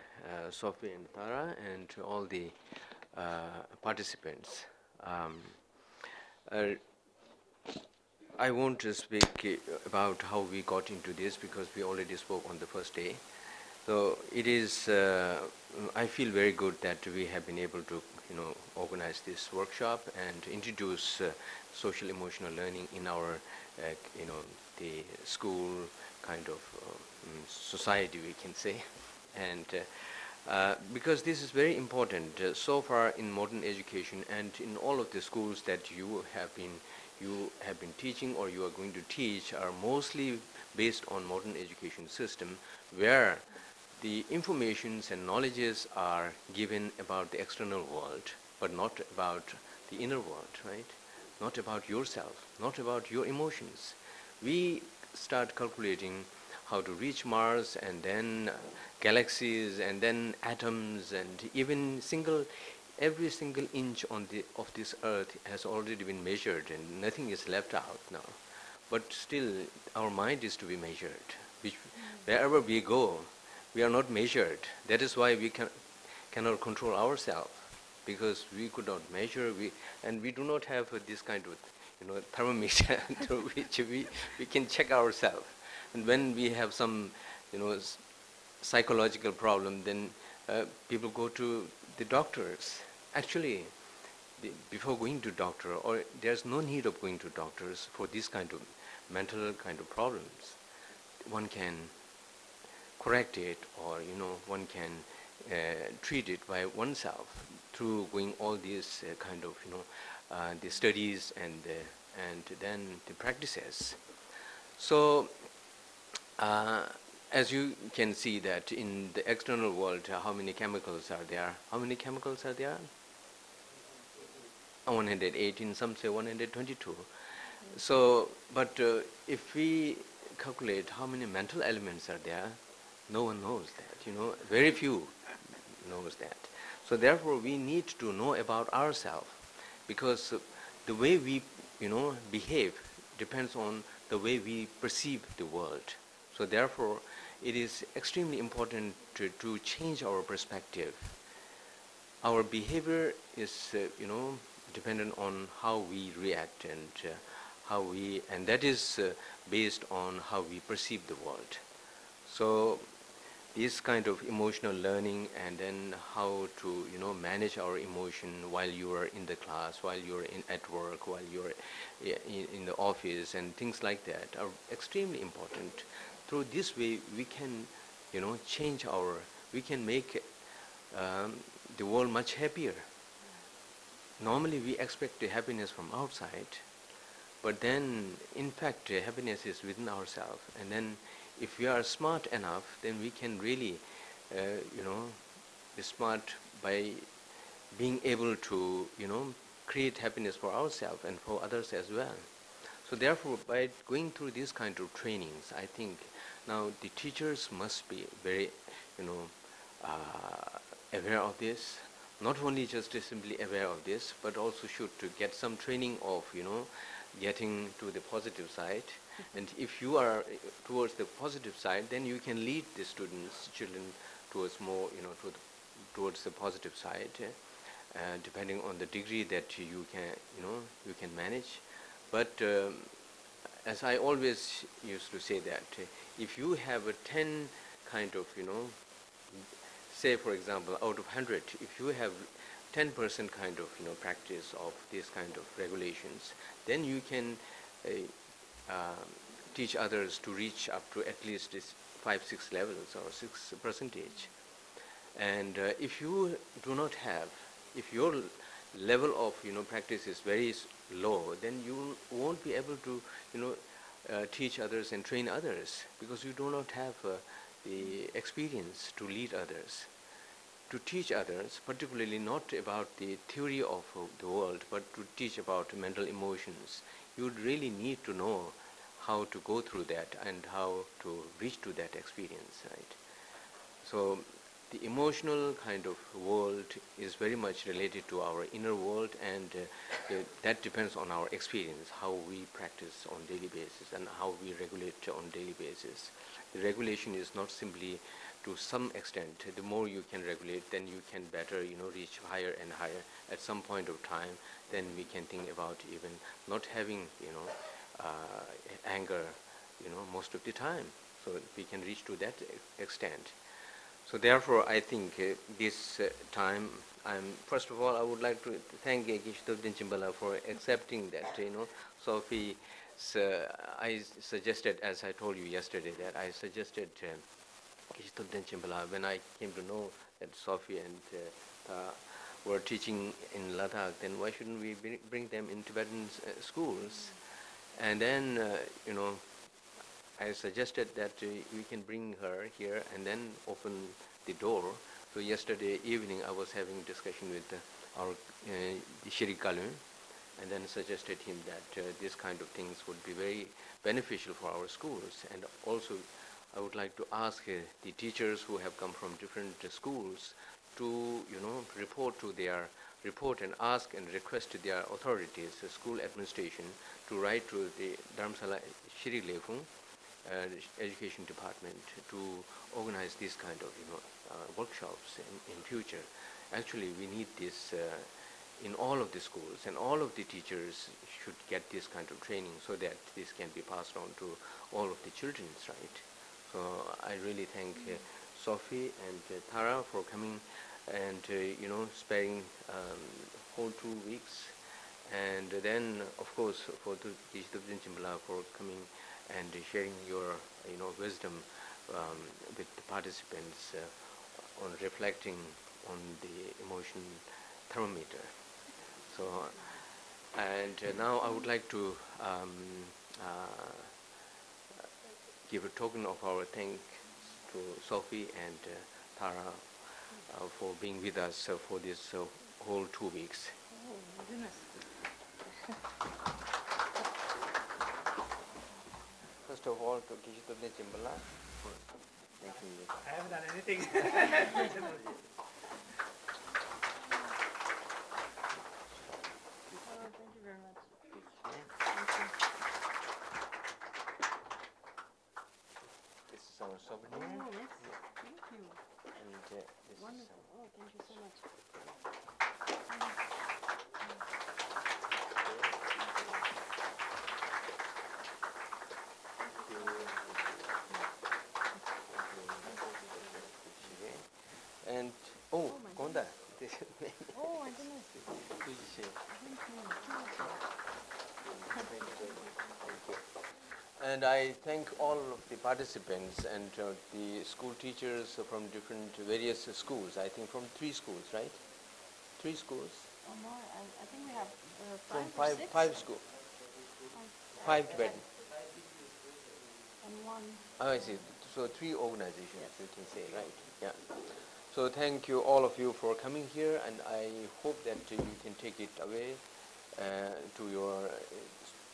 Sophie and Tara, and to all the participants. I want to speak about how we got into this, because we already spoke on the first day. So it is, I feel very good that we have been able to, you know, organize this workshop and introduce social emotional learning in our, you know, the school kind of society, we can say. And because this is very important, so far in modern education and in all of the schools that you have been teaching or you are going to teach are mostly based on modern education system, where the informations and knowledges are given about the external world, but not about the inner world, right? Not about yourself, not about your emotions. We start calculating how to reach Mars, and then galaxies, and then atoms, and even every single inch of this earth has already been measured, and nothing is left out now. But still, our mind is to be measured. Wherever we go, we are not measured. That is why we cannot control ourselves, because we could not measure, and we do not have this kind of, thermometer through which we can check ourselves. And when we have some, psychological problem, then people go to the doctors. Actually, before going to doctor, or there's no need of going to doctors for this kind of mental kind of problems. One can correct it, or one can treat it by oneself through going all these kind of the studies and then the practices. So as you can see that in the external world, how many chemicals are there? How many chemicals are there? 118, some say 122. So, but if we calculate how many mental elements are there, no one knows that, very few knows that. So therefore we need to know about ourselves, because the way we, behave depends on the way we perceive the world. So therefore it is extremely important to change our perspective. Our behavior is, dependent on how we react, and that is based on how we perceive the world. So this kind of emotional learning, and then how to manage our emotion while you are in the class, while you are at work, while you are in the office, and things like that are extremely important. Through this way we can change our, we can make the world much happier. Normally we expect the happiness from outside, but then in fact happiness is within ourselves. And then if we are smart enough, then we can really be smart by being able to create happiness for ourselves and for others as well. So therefore by going through these kind of trainings, I think now the teachers must be very aware of this. Not only just simply aware of this, but also should to get some training of, getting to the positive side. And if you are towards the positive side, then you can lead the children towards more, towards the positive side, depending on the degree that you can, you can manage. But as I always used to say that, if you have a 10 kind of, say for example, out of 100, if you have 10% kind of practice of this kind of regulations, then you can teach others to reach up to at least 5-6 levels or 6%. And if you do not have, if your level of practice is very low, then you won't be able to teach others and train others, because you do not have the experience to lead others, to teach others, particularly not about the theory of the world, but to teach about mental emotions. You really need to know how to go through that and how to reach to that experience, right? So the emotional kind of world is very much related to our inner world, and that depends on our experience, how we practice on daily basis and how we regulate on daily basis. The regulation is not simply to some extent. The more you can regulate, then you can better, reach higher and higher. At some point of time, then we can think about even not having, anger, most of the time. So we can reach to that extent. So therefore, I think this time, first of all, I would like to thank Gishtodhan Chimbala for accepting that, Sophie. So I suggested, as I told you yesterday, that I suggested Gishtodhan Chimbala when I came to know that Sophie and were teaching in Ladakh. Then why shouldn't we bring them in Tibetan schools? And then I suggested that we can bring her here and then open the door. So yesterday evening I was having discussion with our Shri Kalun, and then suggested him that this kind of things would be very beneficial for our schools. And also I would like to ask the teachers who have come from different schools to, you know, report and ask and request their authorities, the school administration, to write to the Dharamsala Shri Lefung Education Department to organize this kind of, you know, workshops in future. Actually, we need this in all of the schools, and all of the teachers should get this kind of training so that this can be passed on to all of the children, right? So I really thank Sophie and Tara for coming and, you know, sparing whole 2 weeks. And then, of course, for Gishtodhan Chimbala for coming and sharing your, you know, wisdom with the participants on reflecting on the emotion thermometer. So, and now I would like to give a token of our thanks to Sophie and Tara for being with us for this whole 2 weeks. Oh, my goodness. First of all, to Gishtodhan Chimbala for making me. I haven't done anything. And I thank all of the participants and the school teachers from different various schools. I think from 3 schools, right? 3 schools? Oh, more. I think we have 5 or 6. 5 schools. 5 Tibetan. And 1. Oh, I see. So 3 organizations, yes, you can say, right? Yeah. So thank you, all of you, for coming here, and I hope that you can take it away to your,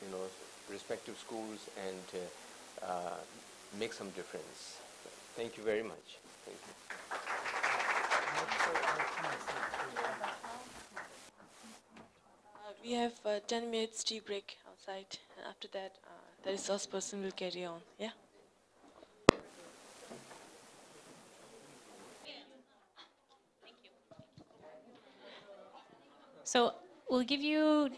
you know, respective schools and make some difference. Thank you very much. Thank you. We have 10 minutes tea break outside, and after that, the resource person will carry on. Yeah. So we'll give you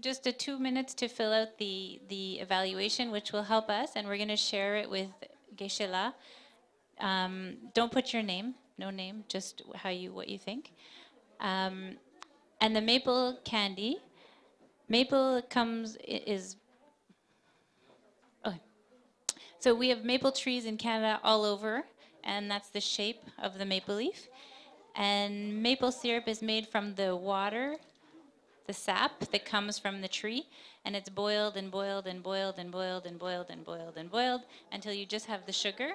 just a 2 minutes to fill out the evaluation, which will help us, and we're going to share it with Geshe La. Don't put your name, no name, just how you, what you think. And the maple candy, okay. So we have maple trees in Canada all over, and that's the shape of the maple leaf. And maple syrup is made from the water, the sap that comes from the tree, and it's boiled and boiled and boiled and boiled and boiled and boiled and boiled until you just have the sugar,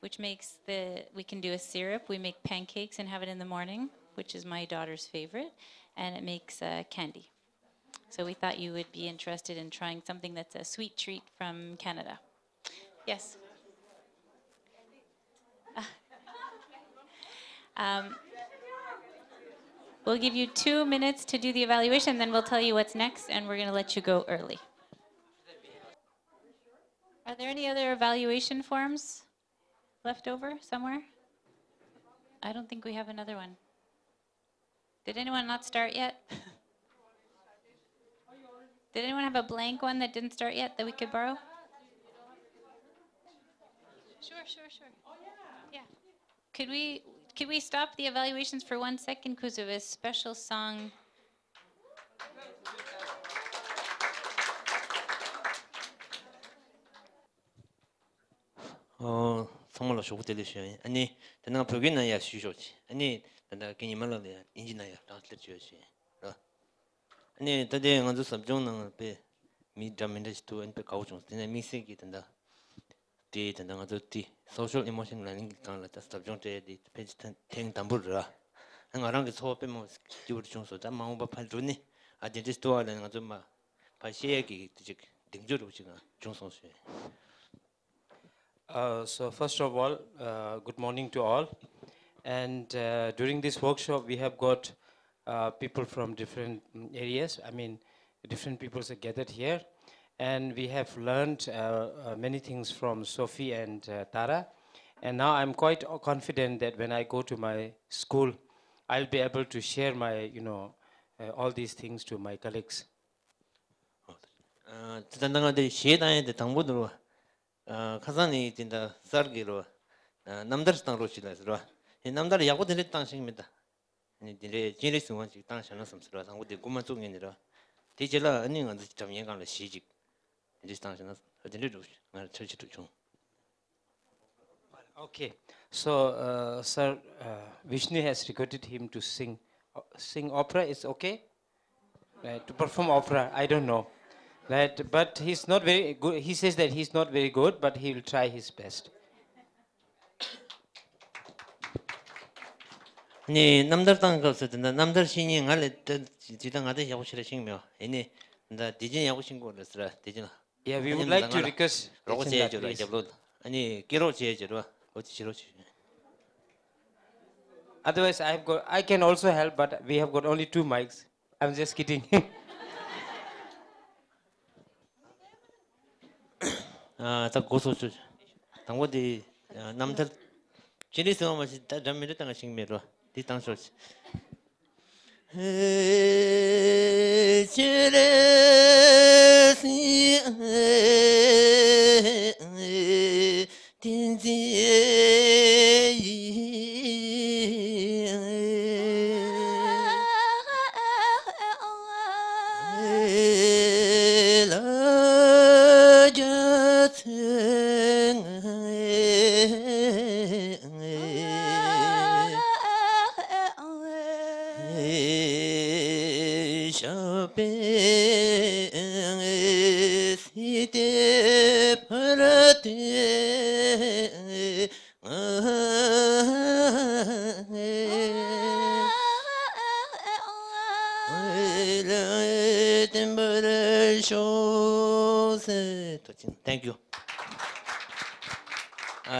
which makes the, we can do a syrup, we make pancakes and have it in the morning, which is my daughter's favorite, and it makes candy. So we thought you would be interested in trying something that's a sweet treat from Canada. Yes? We'll give you 2 minutes to do the evaluation, then we'll tell you what's next, and we're going to let you go early. Are there any other evaluation forms left over somewhere? I don't think we have another one. Did anyone not start yet? Did anyone have a blank one that didn't start yet that we could borrow? Sure, sure, sure. Yeah. Could we stop the evaluations for 1 second because of a special song? Oh, someone was short television. Any, then I'm plugging in a switch. Any, then I can imagine the engineer translate. Any, today I'm just subjoining a bit. Me, Jamindus to and the couch. Then I miss it. And ti tentang atau ti social emotion learning kan lantas subject di page ten tambur lah. Orang kita hobi mau tiup cium saja mau bapa duni ada di situ ada orang tu mah pasir lagi tu cik dengjuru cik cium saja. So first of all, good morning to all. And during this workshop, we have got people from different areas. I mean, different peoples are gathered here. And we have learned many things from Sophie and Tara. And now I'm quite confident that when I go to my school, I'll be able to share my, you know, all these things to my colleagues. Khazani tinda sargiro, namdars tang rochila sirwa. He namdar yago dile tangsing mita. He dile jiri suwanchik tangshanam samsirwa. Tangu de guma tsugenira. Tijela ani ngadu jamyengang la shijik. Dile tangshanam. Dile roch. Ngar churchi tuchung. Okay, so sir, Vishnu has recruited him to sing opera. It's okay, right, to perform opera. I don't know. Right, but he's not very good. He says that he's not very good, but he will try his best. Ne namdar tang ka sud na namdar sini ngale jidang ade yagushira singmyo. Ene da dijin yagushing go resra dijin. Yeah, we would like to request Rogoje jura jablo. Ani kiroje jura otichiroje. Otherwise I can also help, but we have got only 2 mics. I'm just kidding. 딱 고소죠. 당고디 남들 진리스와 마치 담미를 땅을 식매로 디땅소. 진리스 Thank you.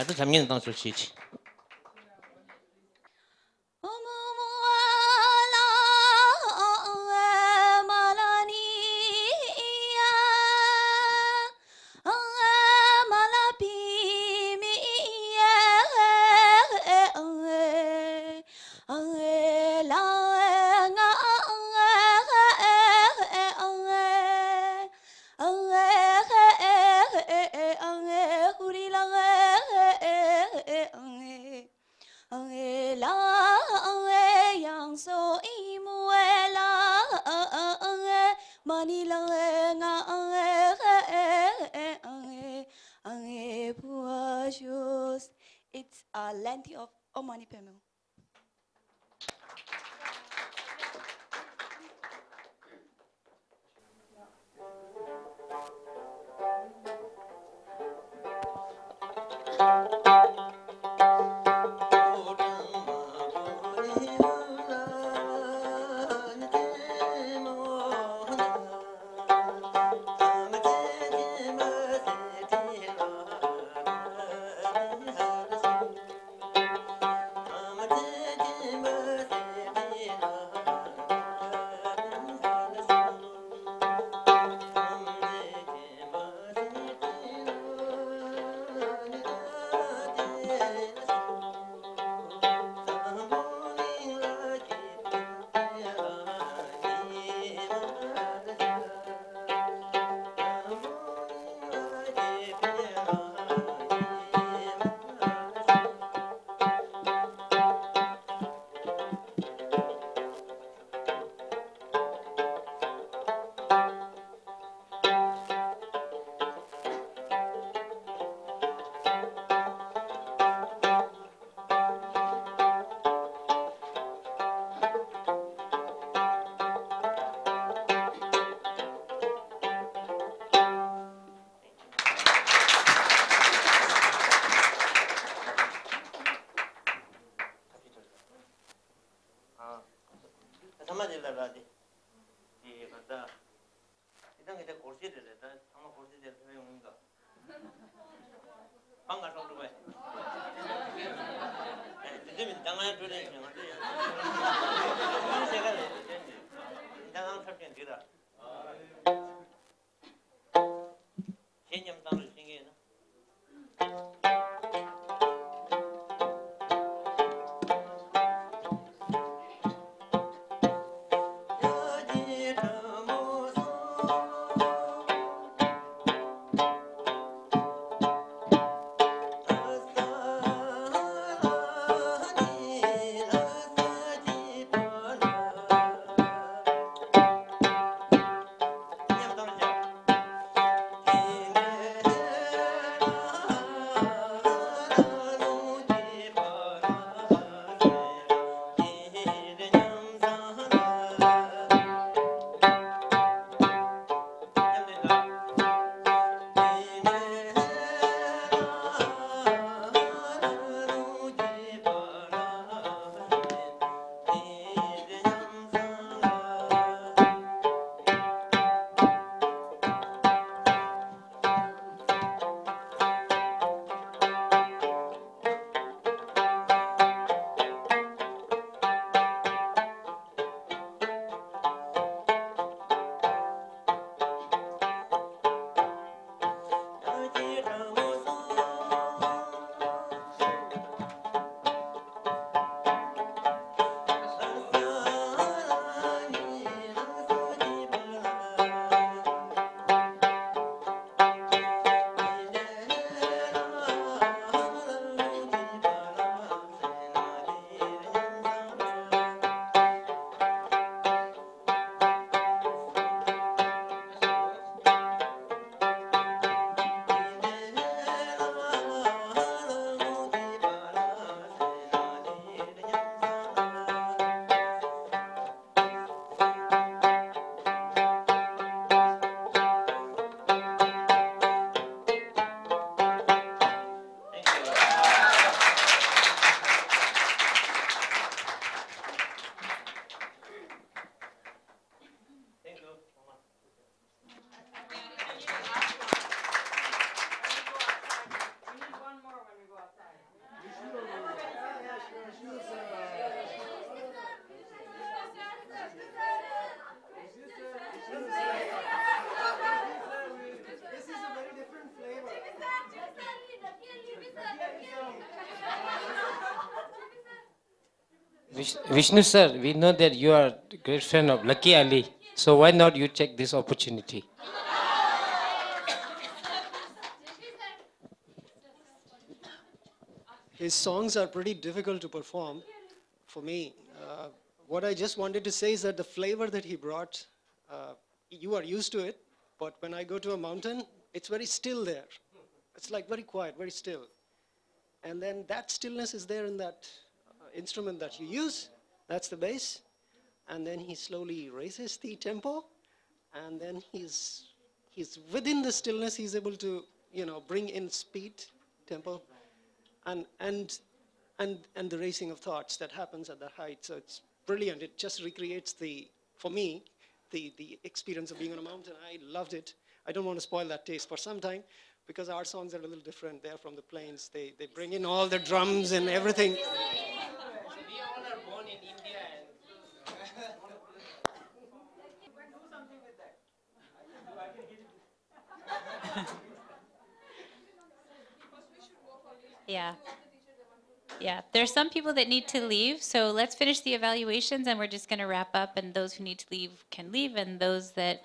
또 잠기는 당 솔직히. Vishnu sir, we know that you are a great friend of Lucky Ali, so why not you take this opportunity? His songs are pretty difficult to perform for me. What I just wanted to say is that the flavor that he brought, you are used to it, but when I go to a mountain, it's very still there. It's like very quiet, very still. And then that stillness is there in that instrument that you use, that's the bass, and then he slowly raises the tempo, and then he's within the stillness, he's able to, you know, bring in speed, tempo, and the racing of thoughts that happens at that height. So it's brilliant. It just recreates the, for me, the experience of being on a mountain. I loved it. I don't want to spoil that taste for some time, because our songs are a little different. They're from the plains. They bring in all the drums and everything. Yeah. Yeah. There's some people that need to leave, so let's finish the evaluations and we're just going to wrap up, and those who need to leave can leave, and those that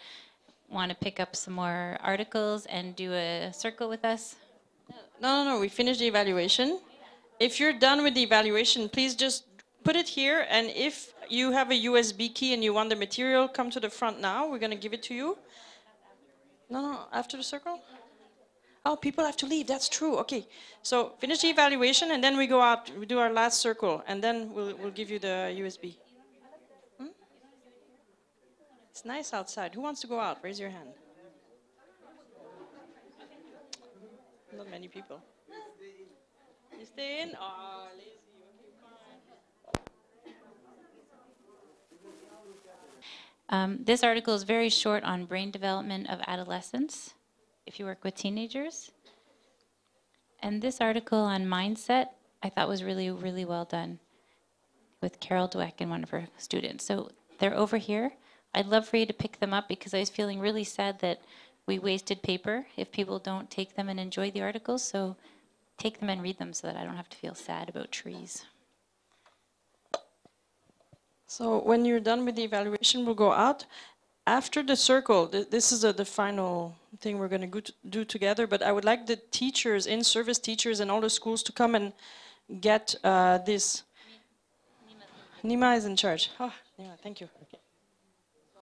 want to pick up some more articles and do a circle with us. No, we finished the evaluation. If you're done with the evaluation, please just put it here, and if you have a USB key and you want the material, come to the front now. We're going to give it to you. No, after the circle? Oh, people have to leave, that's true, okay. So finish the evaluation and then we go out, we do our last circle, and then we'll give you the USB. Hmm? It's nice outside. Who wants to go out? Raise your hand. Not many people. You stay in? Oh, lazy, okay, fine. This article is very short on brain development of adolescents, if you work with teenagers. And this article on mindset, I thought was really, really well done with Carol Dweck and one of her students. So they're over here. I'd love for you to pick them up because I was feeling really sad that we wasted paper if people don't take them and enjoy the articles. So take them and read them so that I don't have to feel sad about trees. So when you're done with the evaluation, we'll go out. After the circle, this is the final thing we're going to do together, but I would like the teachers, in-service teachers and all the schools to come and get this. Nima is in charge. Oh, Nima, thank you. Okay.